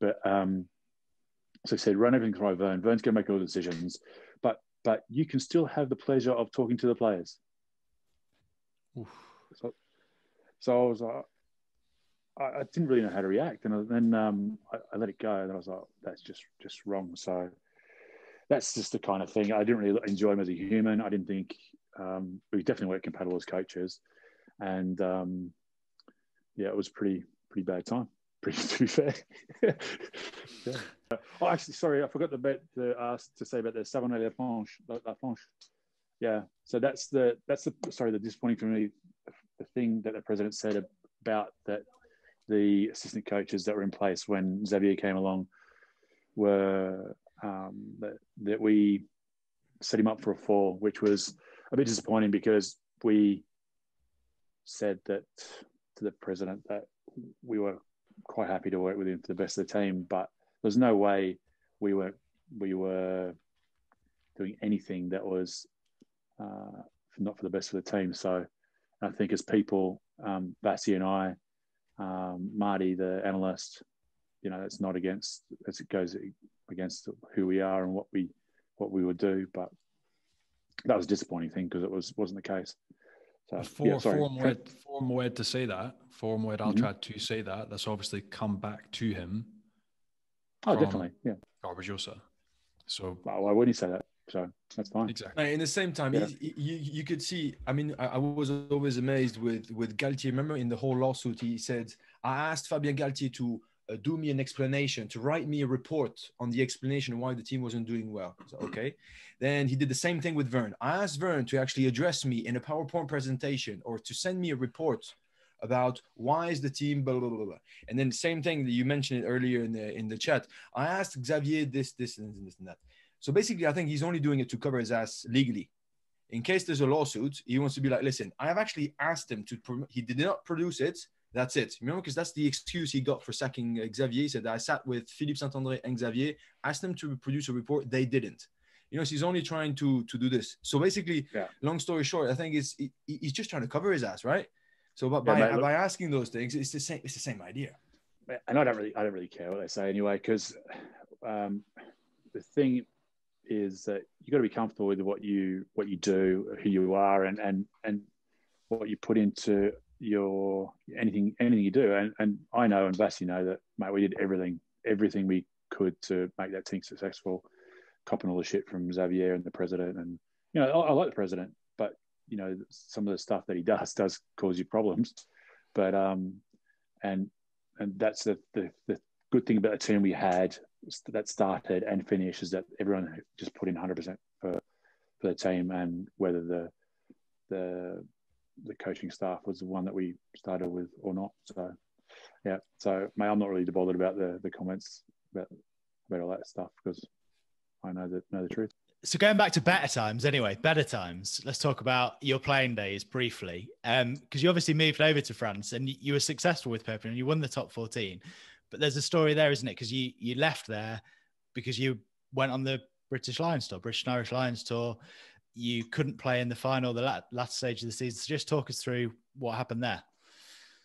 But, so he said, run everything through Vern. Vern's going to make all the decisions, but you can still have the pleasure of talking to the players. Oof. So I was like, I didn't really know how to react, and then I let it go, and I was like, that's just wrong. So that's just the kind of thing. I didn't really enjoy him as a human. I didn't think we definitely weren't compatible as coaches, and it was pretty bad time, to be fair. Yeah. Oh, actually, sorry, I forgot to ask to say about the Savonnet Lafont. Yeah, so that's the disappointing for me, the thing that the president said about that. The assistant coaches that were in place when Xavier came along were that we set him up for a fall, which was a bit disappointing because we said that to the president that we were quite happy to work with him for the best of the team, but there's no way we were doing anything that was not for the best of the team. So I think as people, Bassi and I, Marty, the analyst, you know, it's not against, as it goes against who we are and what we would do. But that was a disappointing thing because it wasn't the case. So, for Mohed to say that, for Mohed Altrad to say that, that's obviously come back to him. Oh, definitely, yeah. Garbajosa. So why wouldn't he say that? So that's fine. Exactly. And at the same time, you could see, I mean, I was always amazed with Galtier. Remember in the whole lawsuit, he said, I asked Fabien Galtier to do me an explanation, to write me a report on the explanation why the team wasn't doing well. So, okay. Then he did the same thing with Vern. I asked Vern to actually address me in a PowerPoint presentation or to send me a report about why is the team blah, blah, blah, blah. And then same thing that you mentioned it earlier in the chat. I asked Xavier this and that. So basically, I think he's only doing it to cover his ass legally. In case there's a lawsuit, he wants to be like, listen, I have actually asked him to, he did not produce it. That's it. Remember, because that's the excuse he got for sacking Xavier. He said, I sat with Philippe Saint-André and Xavier, asked them to produce a report. They didn't. You know, so he's only trying to do this. So basically, long story short, I think he's just trying to cover his ass, right? So by asking those things, it's the same idea. And I don't really care what they say anyway, because the thing is that you got to be comfortable with what you do, who you are, and what you put into your anything you do. And I know, and Vass, you know that, mate, we did everything we could to make that team successful, copping all the shit from Xavier and the president. And you know, I like the president, but you know, some of the stuff that he does cause you problems. But and that's the good thing about the team we had that started and finished is that everyone just put in 100% for the team. And whether the coaching staff was the one that we started with or not. So yeah, so mate, I'm not really bothered about the comments about all that stuff because I know the truth. So going back to better times anyway, let's talk about your playing days briefly. Because you obviously moved over to France and you were successful with Perpignan and you won the top 14. But there's a story there, isn't it? Because you left there because you went on the British Lions tour, British and Irish Lions tour. You couldn't play in the final, the last stage of the season. So just talk us through what happened there.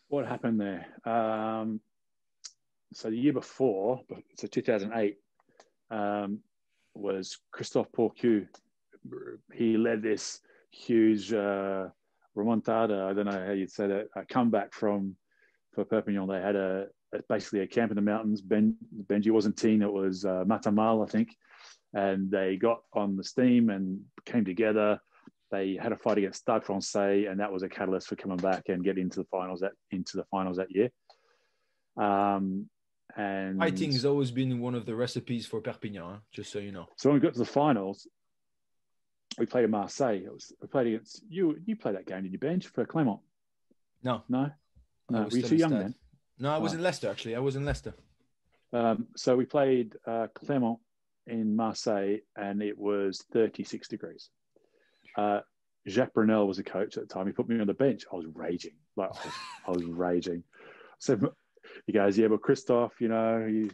What happened there? So the year before, so 2008, was Christophe Porcu. He led this huge remontada, I don't know how you'd say that, a comeback for Perpignan. They had basically a camp in the mountains. Benji wasn't team, it was Matamal, I think. And they got on the steam and came together. They had a fight against Stade Français, and that was a catalyst for coming back and getting into the finals that year. And fighting has always been one of the recipes for Perpignan, just so you know. So when we got to the finals, we played in Marseille. We played against you. You played that game, did you, Benj, for Clermont? No. Were you too young then? No, I was in Leicester actually. So we played Clermont in Marseille, and it was 36 degrees. Jacques Brunel was the coach at the time. He put me on the bench. I was raging. So he goes, yeah, but Christophe, I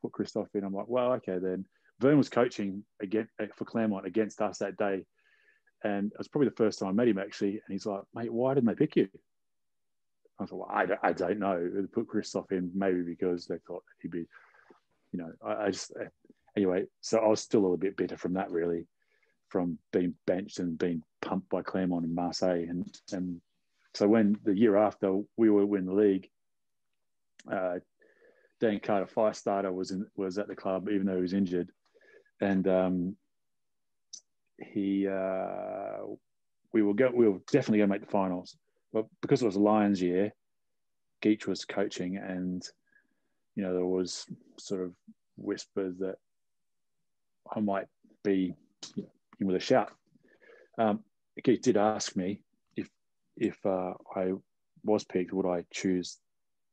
put Christophe in. I'm like, well, okay then. Vern was coaching again for Clermont against us that day, and it was probably the first time I met him actually. And he's like, mate, why didn't they pick you? I thought, well, I don't know. They put Christophe in maybe because they thought he'd be, anyway, so I was still a little bit bitter from that, really, from being benched and being pumped by Clermont and Marseille. And so when the year after we were winning the league, Dan Carter, firestarter, was at the club, even though he was injured. And we were definitely going to make the finals. But because it was a Lions year, Geach was coaching, and there was sort of whispers that I might be in with a shout. Geach did ask me if I was picked, would I choose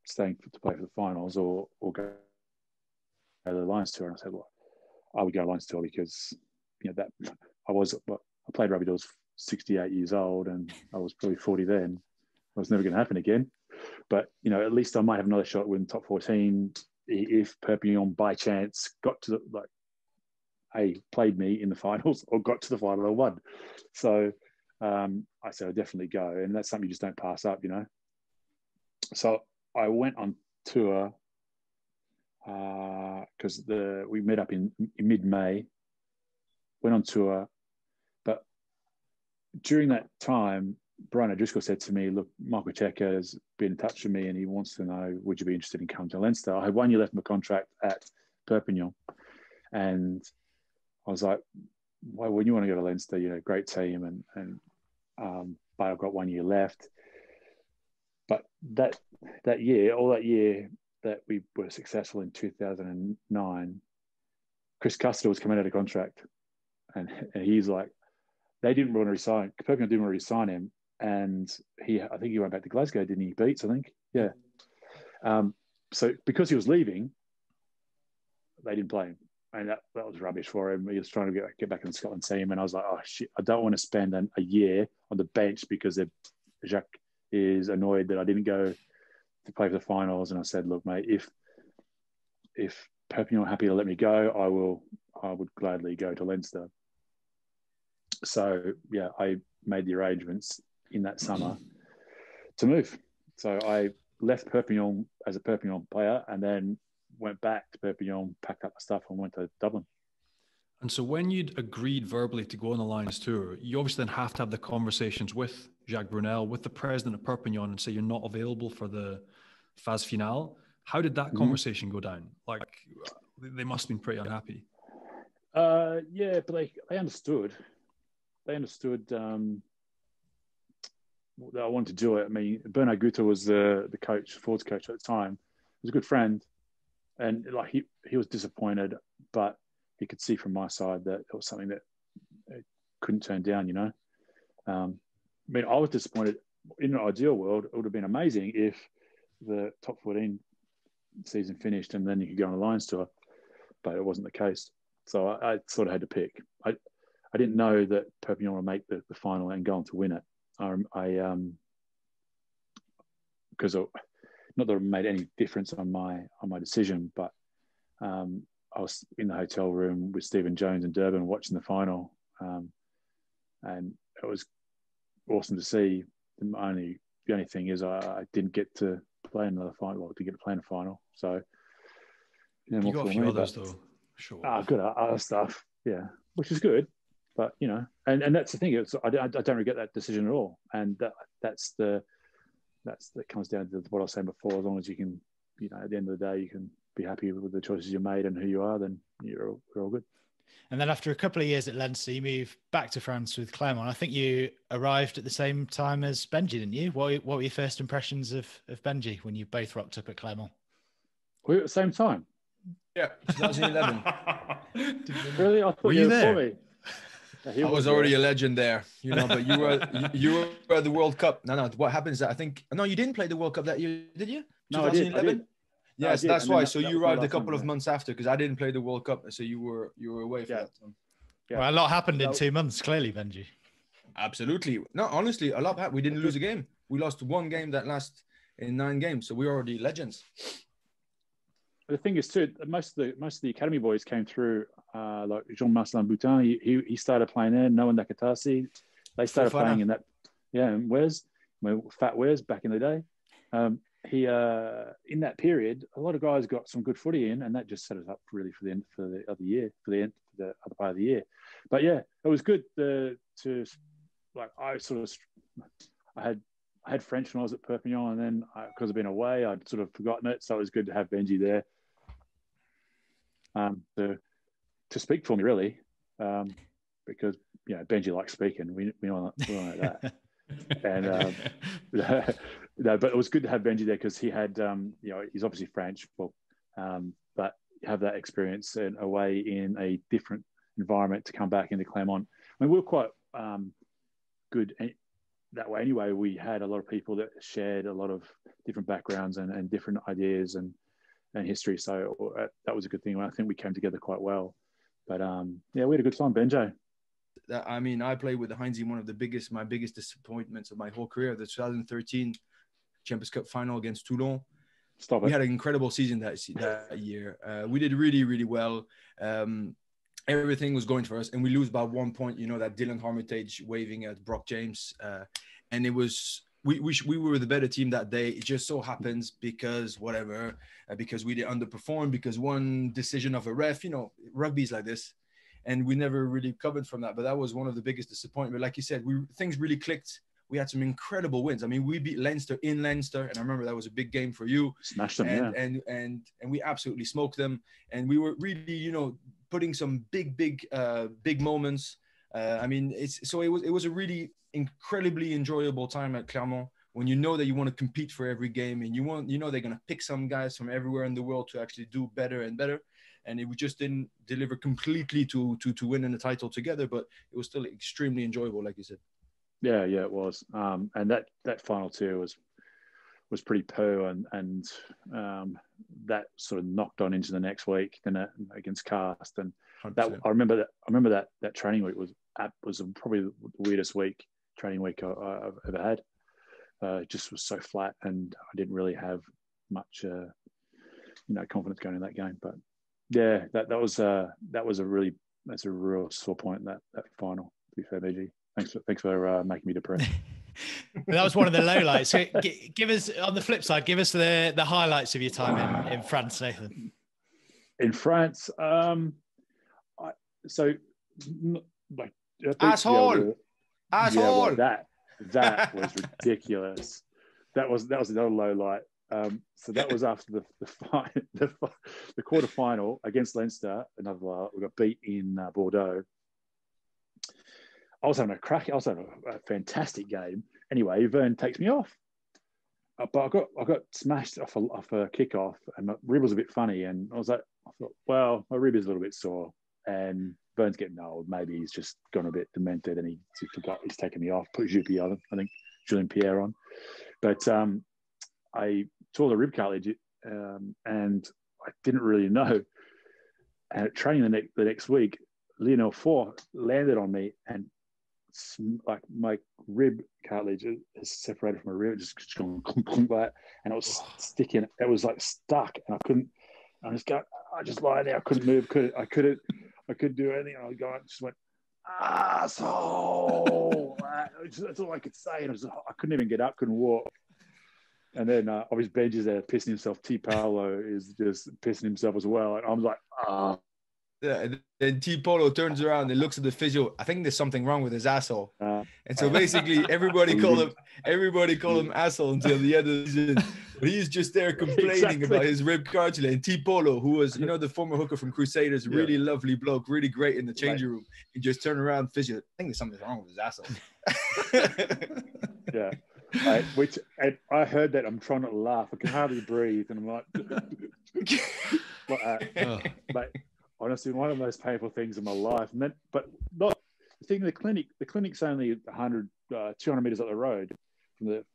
staying to play for the finals or go to the Lions tour? And I said, well, I would go to the Lions tour because you know, that I played rugby till I was 68 years old, and I was probably 40 then. It was never going to happen again. But, you know, at least I might have another shot with top 14 if Perpignan by chance got to the, like, hey, played me in the finals or got to the final or won. So I said, I'll definitely go. And that's something you just don't pass up, you know. So I went on tour because we met up in mid-May, went on tour. But during that time, Brian O'Driscoll said to me, look, Michael Checker has been in touch with me and he wants to know, would you be interested in coming to Leinster? I had 1 year left in my contract at Perpignan. And I was like, why wouldn't you want to go to Leinster? You know, great team. But I've got 1 year left. But that year that we were successful in 2009, Chris Custer was coming out of contract. And he's like, they didn't want to resign. Perpignan didn't want to resign him. And I think he went back to Glasgow, didn't he? Beats, I think. Yeah. So because he was leaving, they didn't play him. And that was rubbish for him. He was trying to get back in the Scotland team. And I was like, oh, shit, I don't want to spend a year on the bench because Jacques is annoyed that I didn't go to play for the finals. And I said, look, mate, if Perpignan are happy to let me go, I would gladly go to Leinster. So, yeah, I made the arrangements in that summer to move. So I left Perpignan as a Perpignan player and then went back to Perpignan, packed up my stuff and went to Dublin. And so when you'd agreed verbally to go on the Lions tour, you obviously then have to have the conversations with Jacques Brunel, with the president of Perpignan, and say you're not available for the phase finale. How did that conversation go down? Like, they must have been pretty unhappy. Yeah, but they understood. They understood that I wanted to do it. I mean, Bernard Guter was the coach, Ford's coach at the time. He was a good friend. And like he was disappointed, but he could see from my side that it was something that it couldn't turn down, you know. I mean, I was disappointed. In an ideal world, it would have been amazing if the top 14 season finished and then you could go on a Lions tour, but it wasn't the case. So I sort of had to pick. I didn't know that Perpignan would make the final and go on to win it. Because not that it made any difference on my decision, but I was in the hotel room with Stephen Jones in Durban watching the final, and it was awesome to see. The only thing is I didn't get to play another final. Well, I did get to play in a final, so you know, you got a few others though. Sure, good other stuff. Yeah. Which is good, but, you know, and that's the thing. I don't regret that decision at all. And that comes down to what I was saying before. As long as you can, you know, at the end of the day, you can be happy with the choices you made and who you are, then you're all good. And then after a couple of years at Leinster, you moved back to France with Clermont. I think you arrived at the same time as Benji, didn't you? What were your first impressions of Benji when you both rocked up at Clermont? We were at the same time. Yeah, 2011. Really? I thought were you there? Me. Yeah, I was already a legend there, you know. But you were at the World Cup. No, what happened is that I think you didn't play the World Cup that year, did you? No, 2011. I did. Yes, that's why. So you arrived a couple of months after, because I didn't play the World Cup, so you were away for that time. Yeah. Well, a lot happened in 2 months, clearly, Benji. Absolutely. No, honestly, a lot happened. We didn't lose a game. We lost one game that last in 9 games, so we were already legends. The thing is, too, most of the academy boys came through, like Jean-Marcelin Boutin. He started playing there. Noah Nakatasi, they started playing in that. Yeah, and Wes, Fat Wes, back in the day. In that period, a lot of guys got some good footy in, and that just set us up really for the other part of the year. But yeah, it was good I had French when I was at Perpignan, and then because I've been away, I'd sort of forgotten it. So it was good to have Benji there to speak for me, really, because, you know, Benji likes speaking. We all like that. And no, but it was good to have Benji there because he had, you know, he's obviously French, but have that experience and away in a different environment to come back into Clermont. I mean, we were quite good. That way anyway, we had a lot of people that shared a lot of different backgrounds and different ideas and history. So that was a good thing. I think we came together quite well. But yeah, we had a good time, Benjo. I mean, I played with the Heinz in one of the biggest, my biggest disappointments of my whole career, the 2013 Champions Cup final against Toulon. We had an incredible season that year. We did really, really well. Everything was going for us, and we lose by 1 point. You know, that Dylan Armitage waving at Brock James, and it was we were the better team that day. It just so happens because whatever, because we didn't underperform, because one decision of a ref. You know, rugby's like this, and we never really recovered from that. But that was one of the biggest disappointments. Like you said, things really clicked. We had some incredible wins. I mean, we beat Leinster in Leinster, and I remember that was a big game for you. Smashed them, and we absolutely smoked them. And we were really, you know, putting some big moments. I mean, it was a really incredibly enjoyable time at Clermont. When you know that you want to compete for every game, and you know they're gonna pick some guys from everywhere in the world to actually do better and better. And it just didn't deliver completely to winning the title together, but it was still extremely enjoyable, like you said. Yeah, it was. And that final tier was pretty poor, and that sort of knocked on into the next week then against Castres. And that, I remember that training week was probably the weirdest training week I've ever had. It just was so flat, and I didn't really have much, confidence going into that game. But yeah, that's a real sore point that final. To be fair, BG. Thanks for making me depressed. That was one of the lowlights. So give us, on the flip side, give us the highlights of your time in France, Nathan. In France, asshole. That was ridiculous. That was another low light. So that was after the quarter final against Leinster. Another low light. We got beat in Bordeaux. I was having a crack. I was having a fantastic game. Anyway, Vern takes me off, but I got smashed off a kickoff, and my rib was a bit funny. And I thought, well, my rib is a little bit sore, and Vern's getting old. Maybe he's just gone a bit demented, and he forgot he's taken me off. Put Julien Pierre on, but I tore the rib cartilage, and I didn't really know. And at training the next week, Lionel Four landed on me and. Like my rib cartilage is separated from my rib, just going clunk like that, and it was sticking. It was like stuck, and I couldn't. I just lie there. I couldn't move. I couldn't do anything. And I just went, asshole. That's all I could say. And I couldn't even get up. Couldn't walk. And then obviously Benji's there pissing himself. T Polo is just pissing himself as well. And I'm like, ah. Yeah, and then T Polo turns around and looks at the physio. I think there's something wrong with his asshole. And so basically, everybody called him asshole until the end of the season. But he's just there complaining about his rib cartilage. And T Polo, who was, the former hooker from Crusaders, really lovely bloke, really great in the changing room. He just turned around, physio. I think there's something wrong with his asshole. Yeah. I heard that. I'm trying not to laugh. I can hardly breathe, and I'm like, but. Honestly, one of the most painful things in my life. And then, but not the thing. The clinic's only 200 meters up the road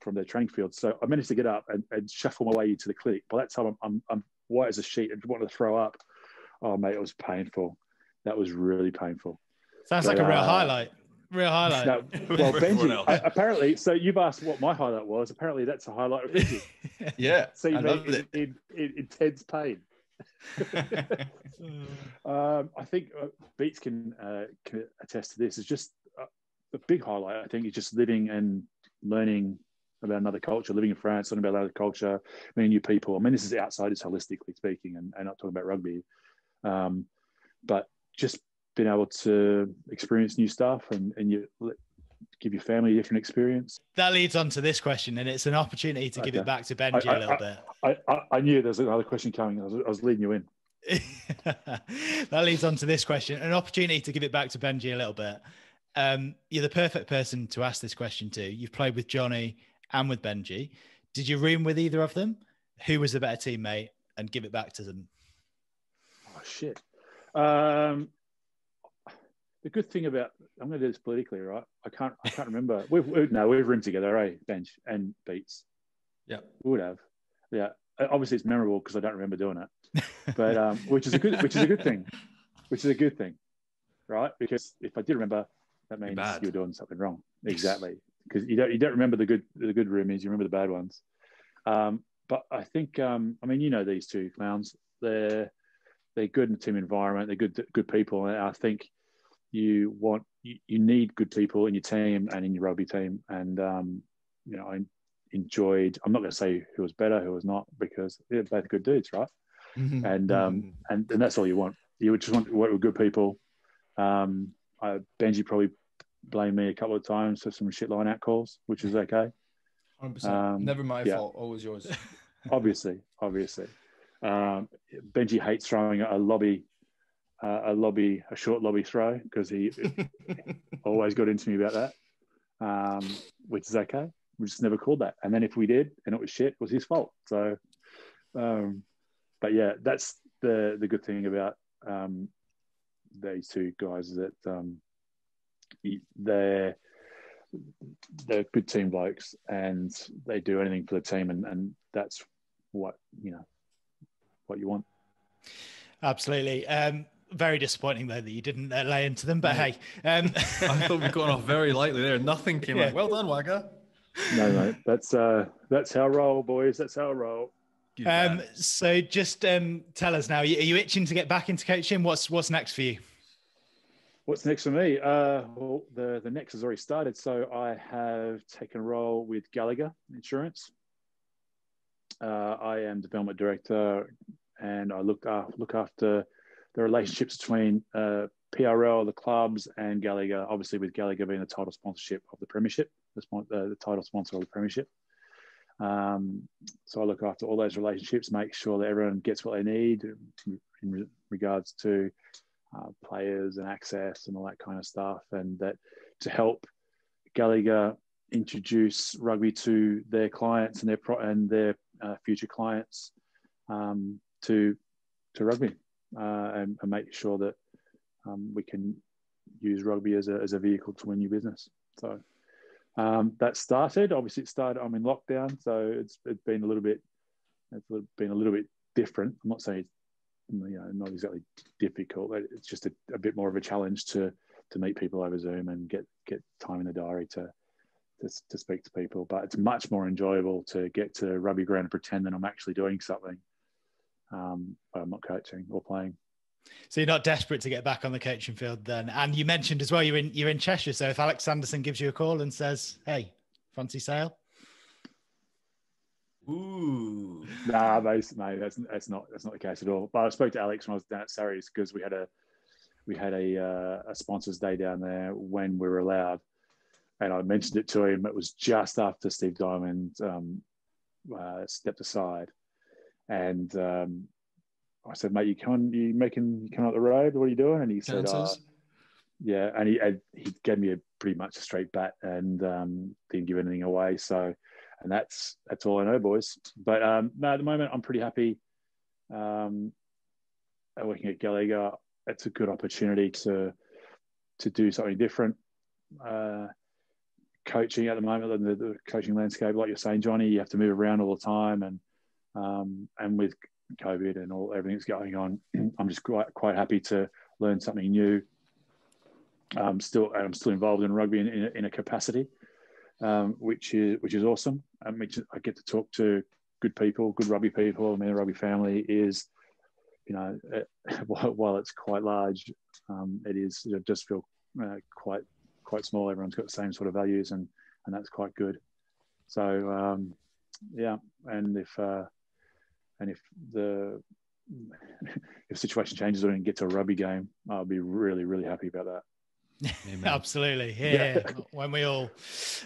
from the training field. So I managed to get up and shuffle my way to the clinic. By that time, I'm white as a sheet and wanted to throw up. Oh mate, it was painful. That was really painful. Sounds like a real highlight. Real highlight. No, well, Benji, apparently. So you've asked what my highlight was. Apparently, that's a highlight of Benji. Yeah, seeing me in intense pain. I think Beats can attest to this. It's just a big highlight. I think it's just living and learning about another culture, living in France, learning about another culture, meeting new people. I mean, this is outside, it's holistically speaking, and not talking about rugby, but just being able to experience new stuff and you give your family a different experience. That leads on to this question, and it's an opportunity to give it back to Benji a little bit. I knew there's another question coming. I was leading you in. That leads on to this question, an opportunity to give it back to Benji a little bit. You're the perfect person to ask this question to. You've played with Johnny and with Benji. Did you room with either of them? Who was the better teammate? And give it back to them. Oh, shit. The good thing about, I'm going to do this politically, right? I can't remember. We've roomed together, eh? Benj and Beats. Yeah, we would have. Yeah, obviously it's memorable because I don't remember doing it, but which is a good thing. right? Because if I did remember, that means you're doing something wrong. Exactly. Because you don't remember the good roomies, you remember the bad ones. But I think, I mean, you know these two clowns, they're good in the team environment, they're good people, and I think you need good people in your team and in your rugby team. And you know, I enjoyed. I'm not going to say who was better, who was not, because they're both good dudes, right? And and that's all you want. You just want to work with good people. Benji probably blamed me a couple of times for some shit line out calls, which is okay. 100%. Never my fault, always yours. obviously. Benji hates throwing a short lobby throw, because he always got into me about that, which is okay. We just never called that. And then if we did and it was shit, it was his fault. So, but yeah, that's the good thing about these two guys, is that they're good team blokes, and they do anything for the team, and that's what you want. Absolutely. Very disappointing though that you didn't lay into them, but hey, I thought we'd gone off very lightly there. Nothing came out. Well done, Wagga. No, mate, that's how I roll, boys. That's how I roll. So just tell us now, are you itching to get back into coaching? What's next for you? What's next for me? Well, the next has already started. So I have taken a role with Gallagher Insurance. I am development director, and I look after the relationships between PRL, the clubs, and Gallagher, obviously with Gallagher being the title sponsorship of the Premiership, the title sponsor of the Premiership. So I look after all those relationships, make sure that everyone gets what they need in regards to players and access and all that kind of stuff, and that to help Gallagher introduce rugby to their clients and their future clients to rugby. And make sure that we can use rugby as a vehicle to win new business. So that started. Obviously, I'm in lockdown, so it's been a little bit. It's been a little bit different. I'm not saying it's, not exactly difficult. But it's just a bit more of a challenge to meet people over Zoom and get time in the diary to speak to people. But it's much more enjoyable to get to rugby ground and pretend that I'm actually doing something. I'm not coaching or playing. So you're not desperate to get back on the coaching field then? And you mentioned as well, you're in Cheshire. So if Alex Sanderson gives you a call and says, "Hey, fancy sale?" Ooh, nah, mate, that's not the case at all. But I spoke to Alex when I was down at Surrey's, because we had a sponsors day down there when we were allowed, and I mentioned it to him. It was just after Steve Diamond stepped aside. And I said, "Mate, you coming up the road? What are you doing?" And he said, "Yeah." And he gave me pretty much a straight bat, and didn't give anything away. So, and that's all I know, boys. But no, at the moment, I'm pretty happy working at Gallagher. It's a good opportunity to do something different. Coaching at the moment, the coaching landscape, like you're saying, Johnny, you have to move around all the time, and with COVID and everything that's going on, I'm just quite happy to learn something new. I'm still involved in rugby in a capacity, which is awesome. I get to talk to good people, good rugby people. I mean, the rugby family is, while it's quite large, I just feel quite small. Everyone's got the same sort of values, and that's quite good. So yeah, and if the situation changes or I can get to a rugby game, I'll be really, really happy about that. Amen. Absolutely. Yeah. When we all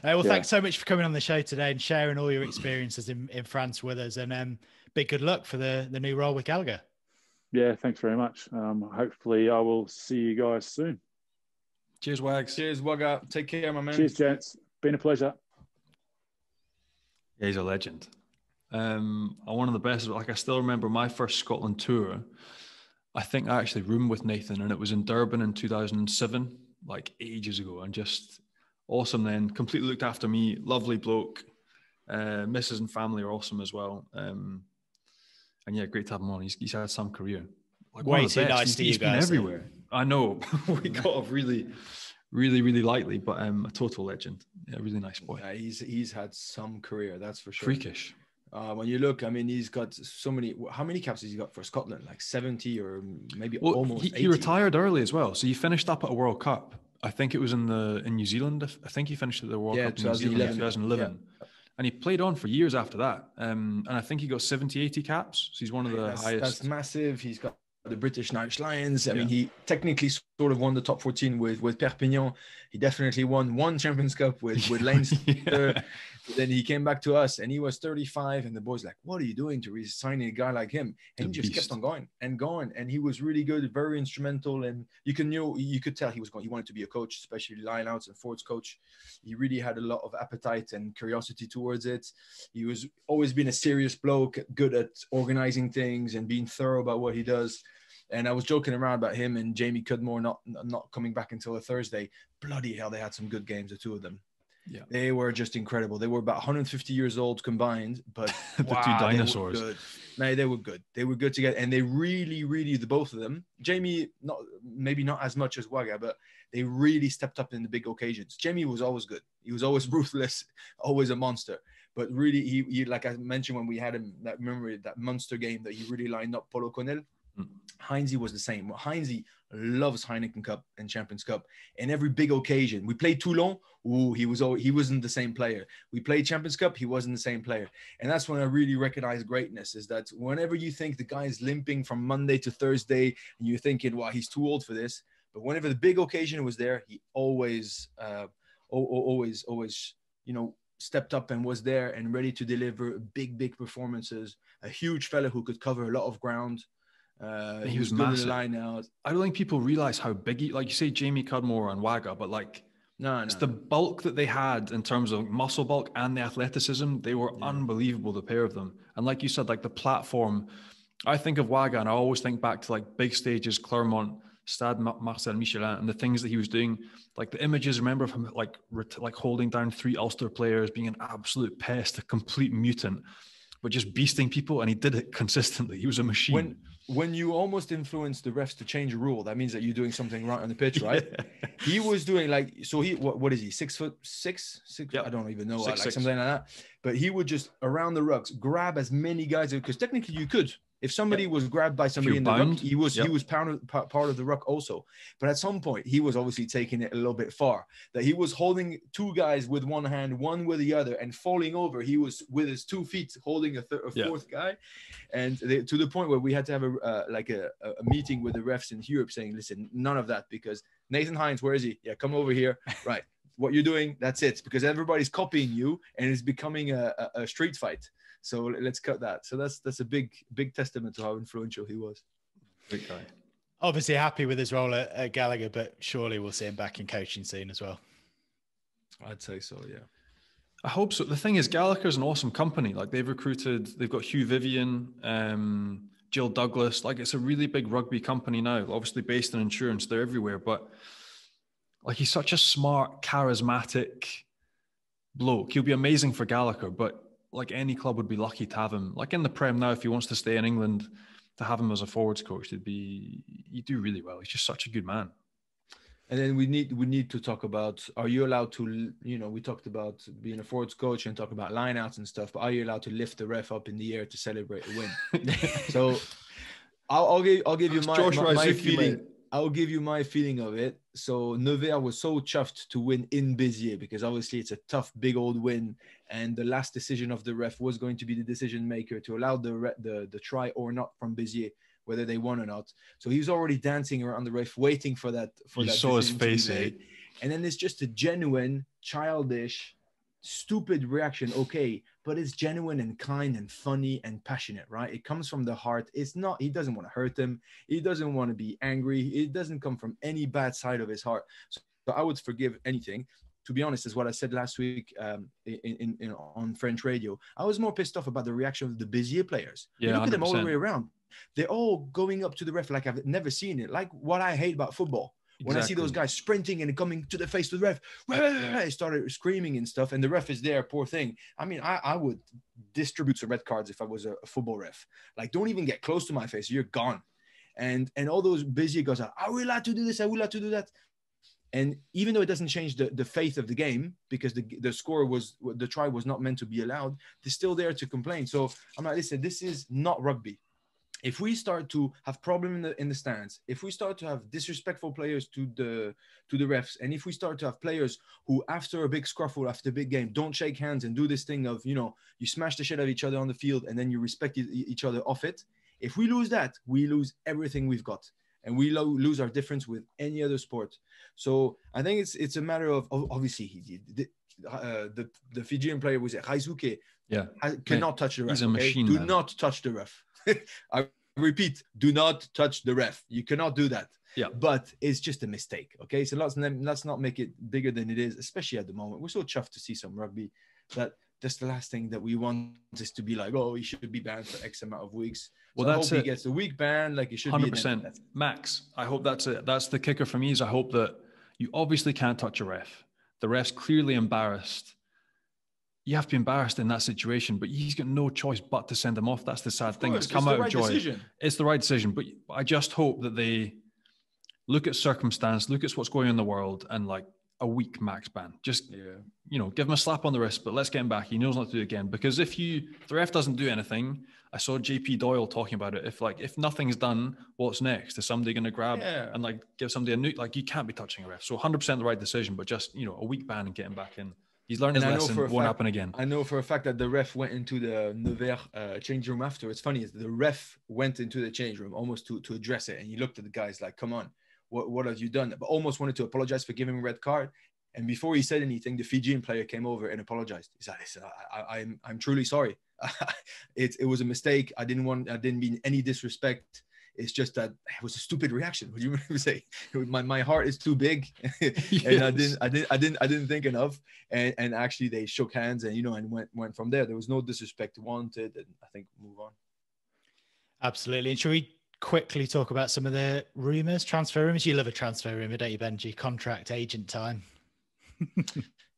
thanks so much for coming on the show today and sharing all your experiences in France with us, and big good luck for the new role with Gallagher. Yeah, thanks very much. Hopefully I will see you guys soon. Cheers, Wags. Cheers, Wagga. Take care, my man. Cheers, gents. Been a pleasure. Yeah, he's a legend. One of the best. Like, I still remember my first Scotland tour. I think I actually roomed with Nathan, and it was in Durban in 2007, like ages ago, and just awesome then. Completely looked after me, lovely bloke. Mrs and family are awesome as well. And yeah, great to have him on. He's had some career. Like, way too nice to you guys. He's been everywhere. I know we got off really lightly, but a total legend. Yeah, really nice boy. Yeah, he's had some career, that's for sure. Freakish. When you look, I mean, he's got so many. How many caps has he got for Scotland? Like 70 or maybe almost 80. He retired early as well. So he finished up at a World Cup. I think it was in New Zealand. I think he finished at the World Cup in New Zealand in 2011. Yeah. And he played on for years after that. And I think he got 70, 80 caps. So he's one of the highest. That's massive. He's got the British and Irish Lions. I mean, he technically sort of won the top 14 with Perpignan. He definitely won one Champions Cup with Leinster. Yeah. Then he came back to us and he was 35. And the boys like, what are you doing to re-sign a guy like him? And he just kept on going and going. And he was really good, very instrumental. And you could tell he was going. He wanted to be a coach, especially lineouts and forwards coach. He really had a lot of appetite and curiosity towards it. He was always been a serious bloke, good at organizing things and being thorough about what he does. And I was joking around about him and Jamie Cudmore not coming back until a Thursday. Bloody hell, they had some good games, the two of them. Yeah. They were just incredible. They were about 150 years old combined, but two dinosaurs. They were good. They were good together. And they really, the both of them, Jamie, maybe not as much as Waga, but they really stepped up in the big occasions. Jamie was always good. He was always ruthless, always a monster. But really, he like I mentioned when we had him, that Munster game that he really lined up Polo Cornell. Heinze was the same. Heinze loves Heineken Cup and Champions Cup and every big occasion. We played Toulon. Ooh, he wasn't the same player. We played Champions Cup. He wasn't the same player. And that's when I really recognize greatness is that whenever you think the guy is limping from Monday to Thursday and you're thinking, wow, he's too old for this. But whenever the big occasion was there, he always, stepped up and was there and ready to deliver big performances. A huge fella who could cover a lot of ground. He was massive. Line out. I don't think people realize how big he, like you say, Jamie Cudmore and Wagga, but like it's the bulk that they had in terms of muscle bulk and the athleticism. They were unbelievable, the pair of them. And like you said, like the platform, I think of Wagga and I always think back to like big stages, Clermont, Stade Marcel Michelin, and the things that he was doing. Like the images, remember of him like holding down three Ulster players, being an absolute pest, a complete mutant, but just beasting people. And he did it consistently. He was a machine. When you almost influence the refs to change a rule, that means that you're doing something right on the pitch, right? Yeah. He was doing what is he? 6'6"? Yep. I don't even know. Six. Something like that. But he would just around the rucks, grab as many guys, because technically you could. If somebody was grabbed by somebody in the ruck, he was part of the ruck also. But at some point, he was obviously taking it a little bit far. That he was holding two guys with one hand, one with the other, and falling over. He was with his 2 feet holding a fourth guy, and to the point where we had to have a meeting with the refs in Europe saying, "Listen, none of that, because Nathan Hines, where is he? Yeah, come over here, right? What you're doing, that's it, because everybody's copying you, and it's becoming a street fight." So let's cut that. So that's a big testament to how influential he was. Big guy. Obviously happy with his role at Gallagher, but surely we'll see him back in coaching soon as well. I'd say so, yeah. I hope so. The thing is, Gallagher's an awesome company. Like they've got Hugh Vivian, Jill Douglas. Like it's a really big rugby company now, obviously based on insurance. They're everywhere, but like he's such a smart, charismatic bloke. He'll be amazing for Gallagher, but like any club would be lucky to have him. Like in the Prem now, if he wants to stay in England, to have him as a forwards coach, he'd do really well. He's just such a good man. And then we need to talk about, are you allowed to, we talked about being a forwards coach and talk about lineouts and stuff, but are you allowed to lift the ref up in the air to celebrate a win? So I'll give you my feeling. I'll give you my feeling of it. So Nevers was so chuffed to win in Béziers because obviously it's a tough, big old win. And the last decision of the ref was going to be the decision maker to allow the try or not from Béziers, whether they won or not. So he was already dancing around the ref, waiting for that. You saw his face, eh? And then it's just a genuine, childish, stupid reaction, okay, but it's genuine and kind and funny and passionate, right? It comes from the heart. It's not, he doesn't want to hurt them. He doesn't want to be angry. It doesn't come from any bad side of his heart. So I would forgive anything. To be honest, is what I said last week on French radio. I was more pissed off about the reaction of the Béziers players. Yeah, look at them all the way around. They're all going up to the ref like I've never seen it, like what I hate about football. Exactly. When I see those guys sprinting and coming to the face with the ref, I started screaming and stuff, and the ref is there, poor thing. I mean, I would distribute some red cards if I was a football ref. Like, don't even get close to my face. You're gone. and all those busy guys are we allowed to do this? Are we allowed to do that? And even though it doesn't change the faith of the game, because the score was, the try was not meant to be allowed, they're still there to complain. So I'm like, listen, this is not rugby. If we start to have problem in the stands, if we start to have disrespectful players to the refs, and if we start to have players who after a big scuffle, after a big game, don't shake hands and do this thing of, you know, you smash the shit out of each other on the field and then you respect each other off it. If we lose that, we lose everything we've got. And we lose our difference with any other sport. So I think it's a matter of obviously the Fijian player was Raizuke. Yeah, cannot touch the ref. He's a machine. Okay? Do not touch the ref. I repeat, do not touch the ref. You cannot do that. Yeah, but it's just a mistake. Okay, so let's not make it bigger than it is, especially at the moment. We're so chuffed to see some rugby that. That's the last thing that we want is to be like, oh, he should be banned for X amount of weeks. Well, so that's I hope he gets a week ban, like he should 100%. Be. 100% max. I hope that's it. That's the kicker for me is I hope that you obviously can't touch a ref. The ref's clearly embarrassed. You have to be embarrassed in that situation, but he's got no choice but to send him off. That's the sad thing. It's come out of joy. Decision. It's the right decision. But I just hope that they look at circumstance, look at what's going on in the world and like, a week max ban. Just, you know, give him a slap on the wrist, but let's get him back. He knows not to do it again. Because if the ref doesn't do anything, I saw JP Doyle talking about it. If nothing's done, what's next? Is somebody going to grab and like give somebody a nuke? Like you can't be touching a ref. So 100% the right decision, but just, you know, a week ban and get him back in. He's learned his lesson. Won't happen again. I know for a fact that the ref went into the Nevers change room after. It's funny, the ref went into the change room almost to address it. And he looked at the guys like, come on. What have you done? But almost wanted to apologize for giving him a red card. And before he said anything, the Fijian player came over and apologized. He said, listen, I'm truly sorry. it was a mistake. I didn't mean any disrespect. It's just that it was a stupid reaction. What do you say? My heart is too big. And yes. I didn't think enough. And actually they shook hands and, you know, and went from there. There was no disrespect wanted. And I think move on. Absolutely. And should we quickly talk about some of the rumours, transfer rumours? You love a transfer rumour, don't you, Benji? Contract agent time.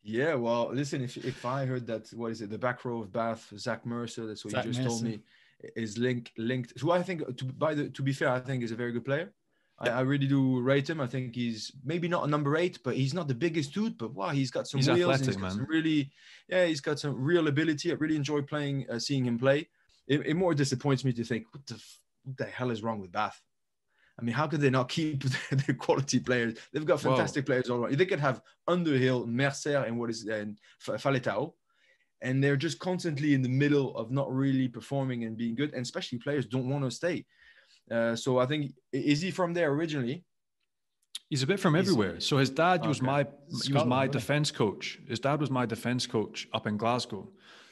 Yeah, well, listen, if I heard that, what is it, the back row of Bath, Zach Mercer, that's what Zach you just Mercer. Told me, is linked. Who I think, to be fair, I think is a very good player. I really do rate him. I think he's maybe not a number 8, but he's not the biggest dude, but wow, he's got some wheels. Athletic, he's got some really, he's got some real ability. I really enjoy seeing him play. It more disappoints me to think, what the hell is wrong with Bath? I mean, how could they not keep their quality players? They've got fantastic players all around. They could have Underhill, Mercer, and Faletao, and they're just constantly in the middle of not really performing and being good. And especially players don't want to stay. So I think, is he from there originally? He's a bit from everywhere. So his dad was my defense coach. His dad was my defense coach up in Glasgow,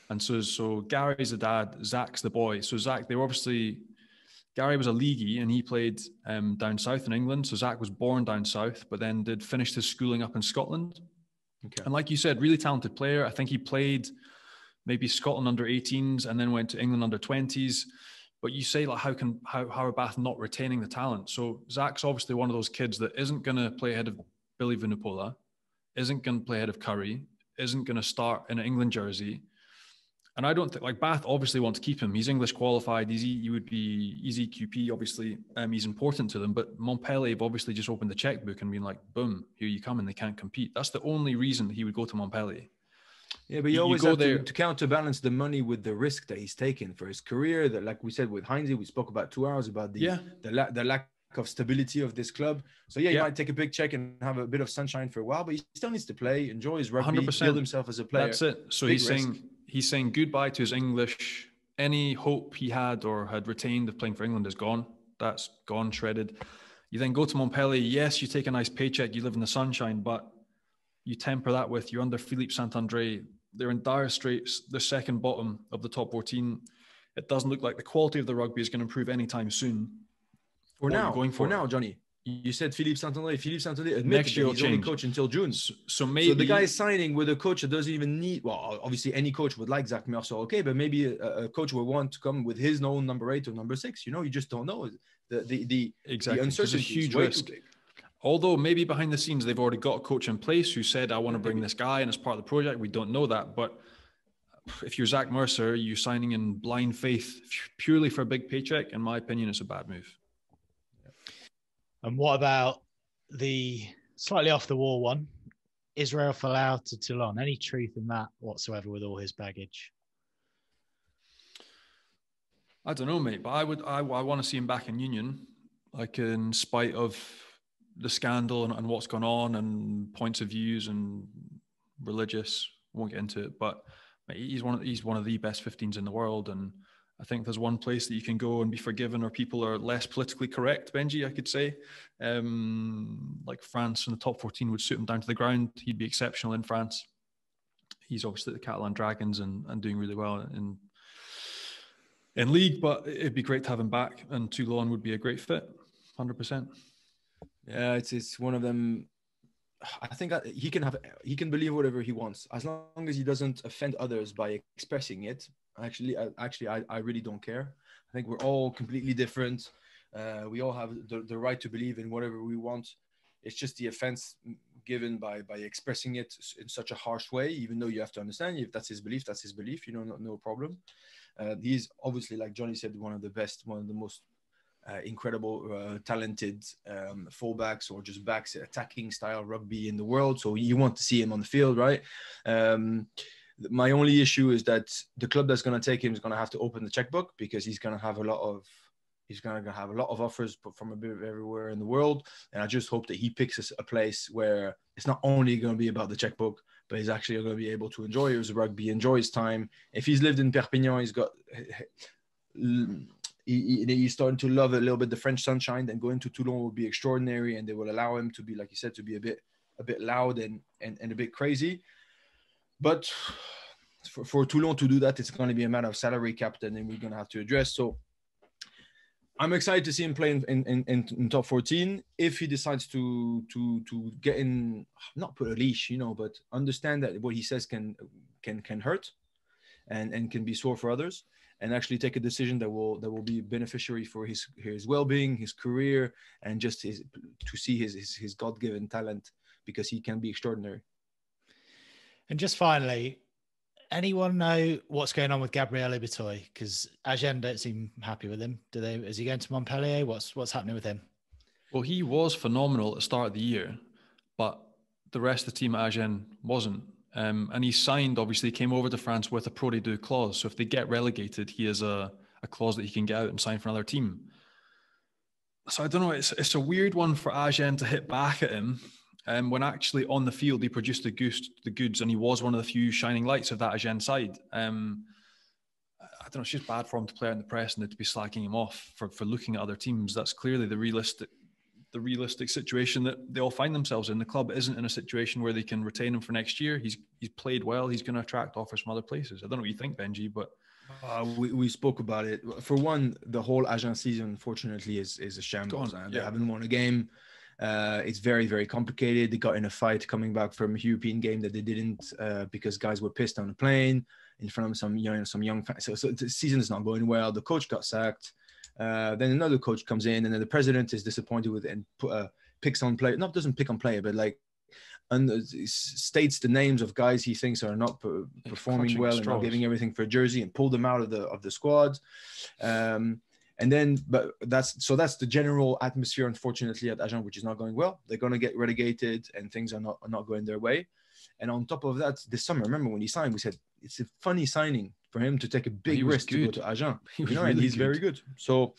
and so Gary's the dad, Zach's the boy. So Zach, they were obviously. Gary was a leaguey and he played down south in England. So Zach was born down south, but then did finish his schooling up in Scotland. Okay. And like you said, really talented player. I think he played maybe Scotland under 18s and then went to England under 20s. But you say, like, how are Bath not retaining the talent? So Zach's obviously one of those kids that isn't going to play ahead of Billy Vunipola, isn't going to play ahead of Curry, isn't going to start in an England jersey. And I don't think, like, Bath obviously want to keep him. He's English qualified. He would be easy QP, obviously. He's important to them. But Montpellier have obviously just opened the checkbook and been like, boom, here you come, and they can't compete. That's the only reason he would go to Montpellier. Yeah, but you always go have there to counterbalance the money with the risk that he's taken for his career. That, like we said with Heinze, we spoke about 2 hours about the lack of stability of this club. So, you might take a big check and have a bit of sunshine for a while, but he still needs to play, enjoy his rugby, build himself as a player. That's it. So he's saying goodbye to his English. Any hope he had or had retained of playing for England is gone. That's gone, shredded. You then go to Montpellier. Yes, you take a nice paycheck. You live in the sunshine, but you temper that with you're under Philippe Saint-André. They're in dire straits. They're second bottom of the top 14. It doesn't look like the quality of the rugby is going to improve anytime soon. For now, Johnny. You said Philippe Saint-André. Philippe Saint-André admits that he's only coach until June. So the guy is signing with a coach that doesn't even need... Well, obviously any coach would like Zach Mercer, okay, but maybe a coach would want to come with his own number 8 or number 6. You know, you just don't know. The uncertainty is a huge risk. Although maybe behind the scenes they've already got a coach in place who said, I want to bring this guy and as part of the project. We don't know that, but if you're Zach Mercer, you're signing in blind faith purely for a big paycheck. In my opinion, it's a bad move. And what about the slightly off the wall one? Israel Folau to Toulon. Any truth in that whatsoever with all his baggage? I don't know, mate, but I want to see him back in Union, like in spite of the scandal and what's gone on and points of views and religious. Won't get into it, but mate, he's one of the best 15s in the world, and I think there's one place that you can go and be forgiven, or people are less politically correct, Benji, I could say. Like France in the top 14 would suit him down to the ground. He'd be exceptional in France. He's obviously at the Catalan Dragons and doing really well in league, but it'd be great to have him back, and Toulon would be a great fit, 100%. Yeah, it's one of them. I think he can believe whatever he wants, as long as he doesn't offend others by expressing it. Actually, I really don't care. I think we're all completely different. We all have the right to believe in whatever we want. It's just the offense given by expressing it in such a harsh way, even though you have to understand, if that's his belief, you know, no problem. He's obviously, like Johnny said, one of the best, one of the most incredible, talented fullbacks, or just backs, attacking style rugby in the world. So you want to see him on the field, right? My only issue is that the club that's going to take him is going to have to open the checkbook, because he's going to have a lot of offers from a bit of everywhere in the world. And I just hope that he picks a place where it's not only going to be about the checkbook, but he's actually going to be able to enjoy his rugby, enjoy his time. If he's lived in Perpignan, he's starting to love a little bit the French sunshine, then going to Toulon will be extraordinary, and they will allow him to be, like you said, to be a bit loud and a bit crazy. But for Toulon to do that, it's going to be a matter of salary cap that then we're going to have to address. So I'm excited to see him play in top 14. If he decides to get in, not put a leash, you know, but understand that what he says can hurt and can be sore for others, and actually take a decision that will be beneficiary for his well-being, his career, and just to see his God-given talent, because he can be extraordinary. And just finally, anyone know what's going on with Gabriel Ubitoy? Because Agen don't seem happy with him. Do they? Is he going to Montpellier? What's happening with him? Well, he was phenomenal at the start of the year, but the rest of the team at Agen wasn't. And he signed, obviously, came over to France with a pro de deux clause. So if they get relegated, he has a clause that he can get out and sign for another team. So I don't know. It's a weird one for Agen to hit back at him. When actually on the field, he produced the goods, and he was one of the few shining lights of that Agen side. I don't know, it's just bad for him to play out in the press and to be slacking him off for looking at other teams. That's clearly the realistic situation that they all find themselves in. The club isn't in a situation where they can retain him for next year. He's played well. He's going to attract offers from other places. I don't know what you think, Benji, but... We spoke about it. For one, the whole Agen season, unfortunately, is a shambles. They haven't won a game. It's very, very complicated. They got in a fight coming back from a European game that they didn't, because guys were pissed on the plane in front of some young fans. So the season is not going well. The coach got sacked. Then another coach comes in, and then the president is disappointed with and picks on player. Not doesn't pick on player, but like states the names of guys he thinks are not performing well and not giving everything for a jersey, and pull them out of the squad. And then, but that's the general atmosphere, unfortunately, at Agen, which is not going well. They're going to get relegated, and things are not going their way. And on top of that, this summer, remember when he signed, we said it's a funny signing for him to take a big risk to go to Agen. Really, he's good. Very good. So,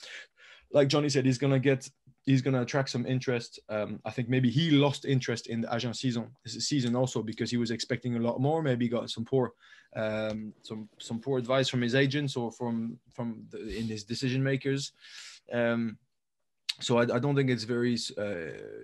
like Johnny said, he's going to attract some interest. I think maybe he lost interest in the Agen season also, because he was expecting a lot more. Maybe got some poor. Some poor advice from his agents or in his decision makers. So I don't think it's very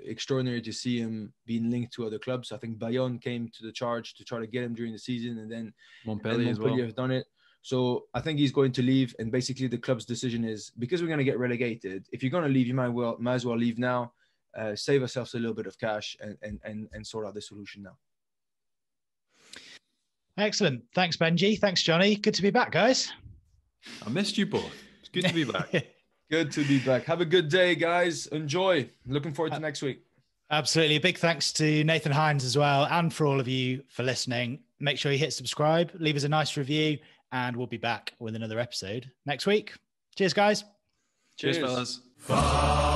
extraordinary to see him being linked to other clubs. I think Bayonne came to the charge to try to get him during the season, and then Montpellier as well have done it. So I think he's going to leave, and basically the club's decision is, because we're going to get relegated, if you're going to leave, you might as well leave now, save ourselves a little bit of cash and sort out the solution now. Excellent. Thanks, Benji. Thanks, Johnny. Good to be back, guys. I missed you both. It's good to be back. Good to be back. Have a good day, guys. Enjoy. Looking forward to next week. Absolutely. A big thanks to Nathan Hines as well, and for all of you for listening. Make sure you hit subscribe, leave us a nice review, and we'll be back with another episode next week. Cheers, guys. Cheers, fellas.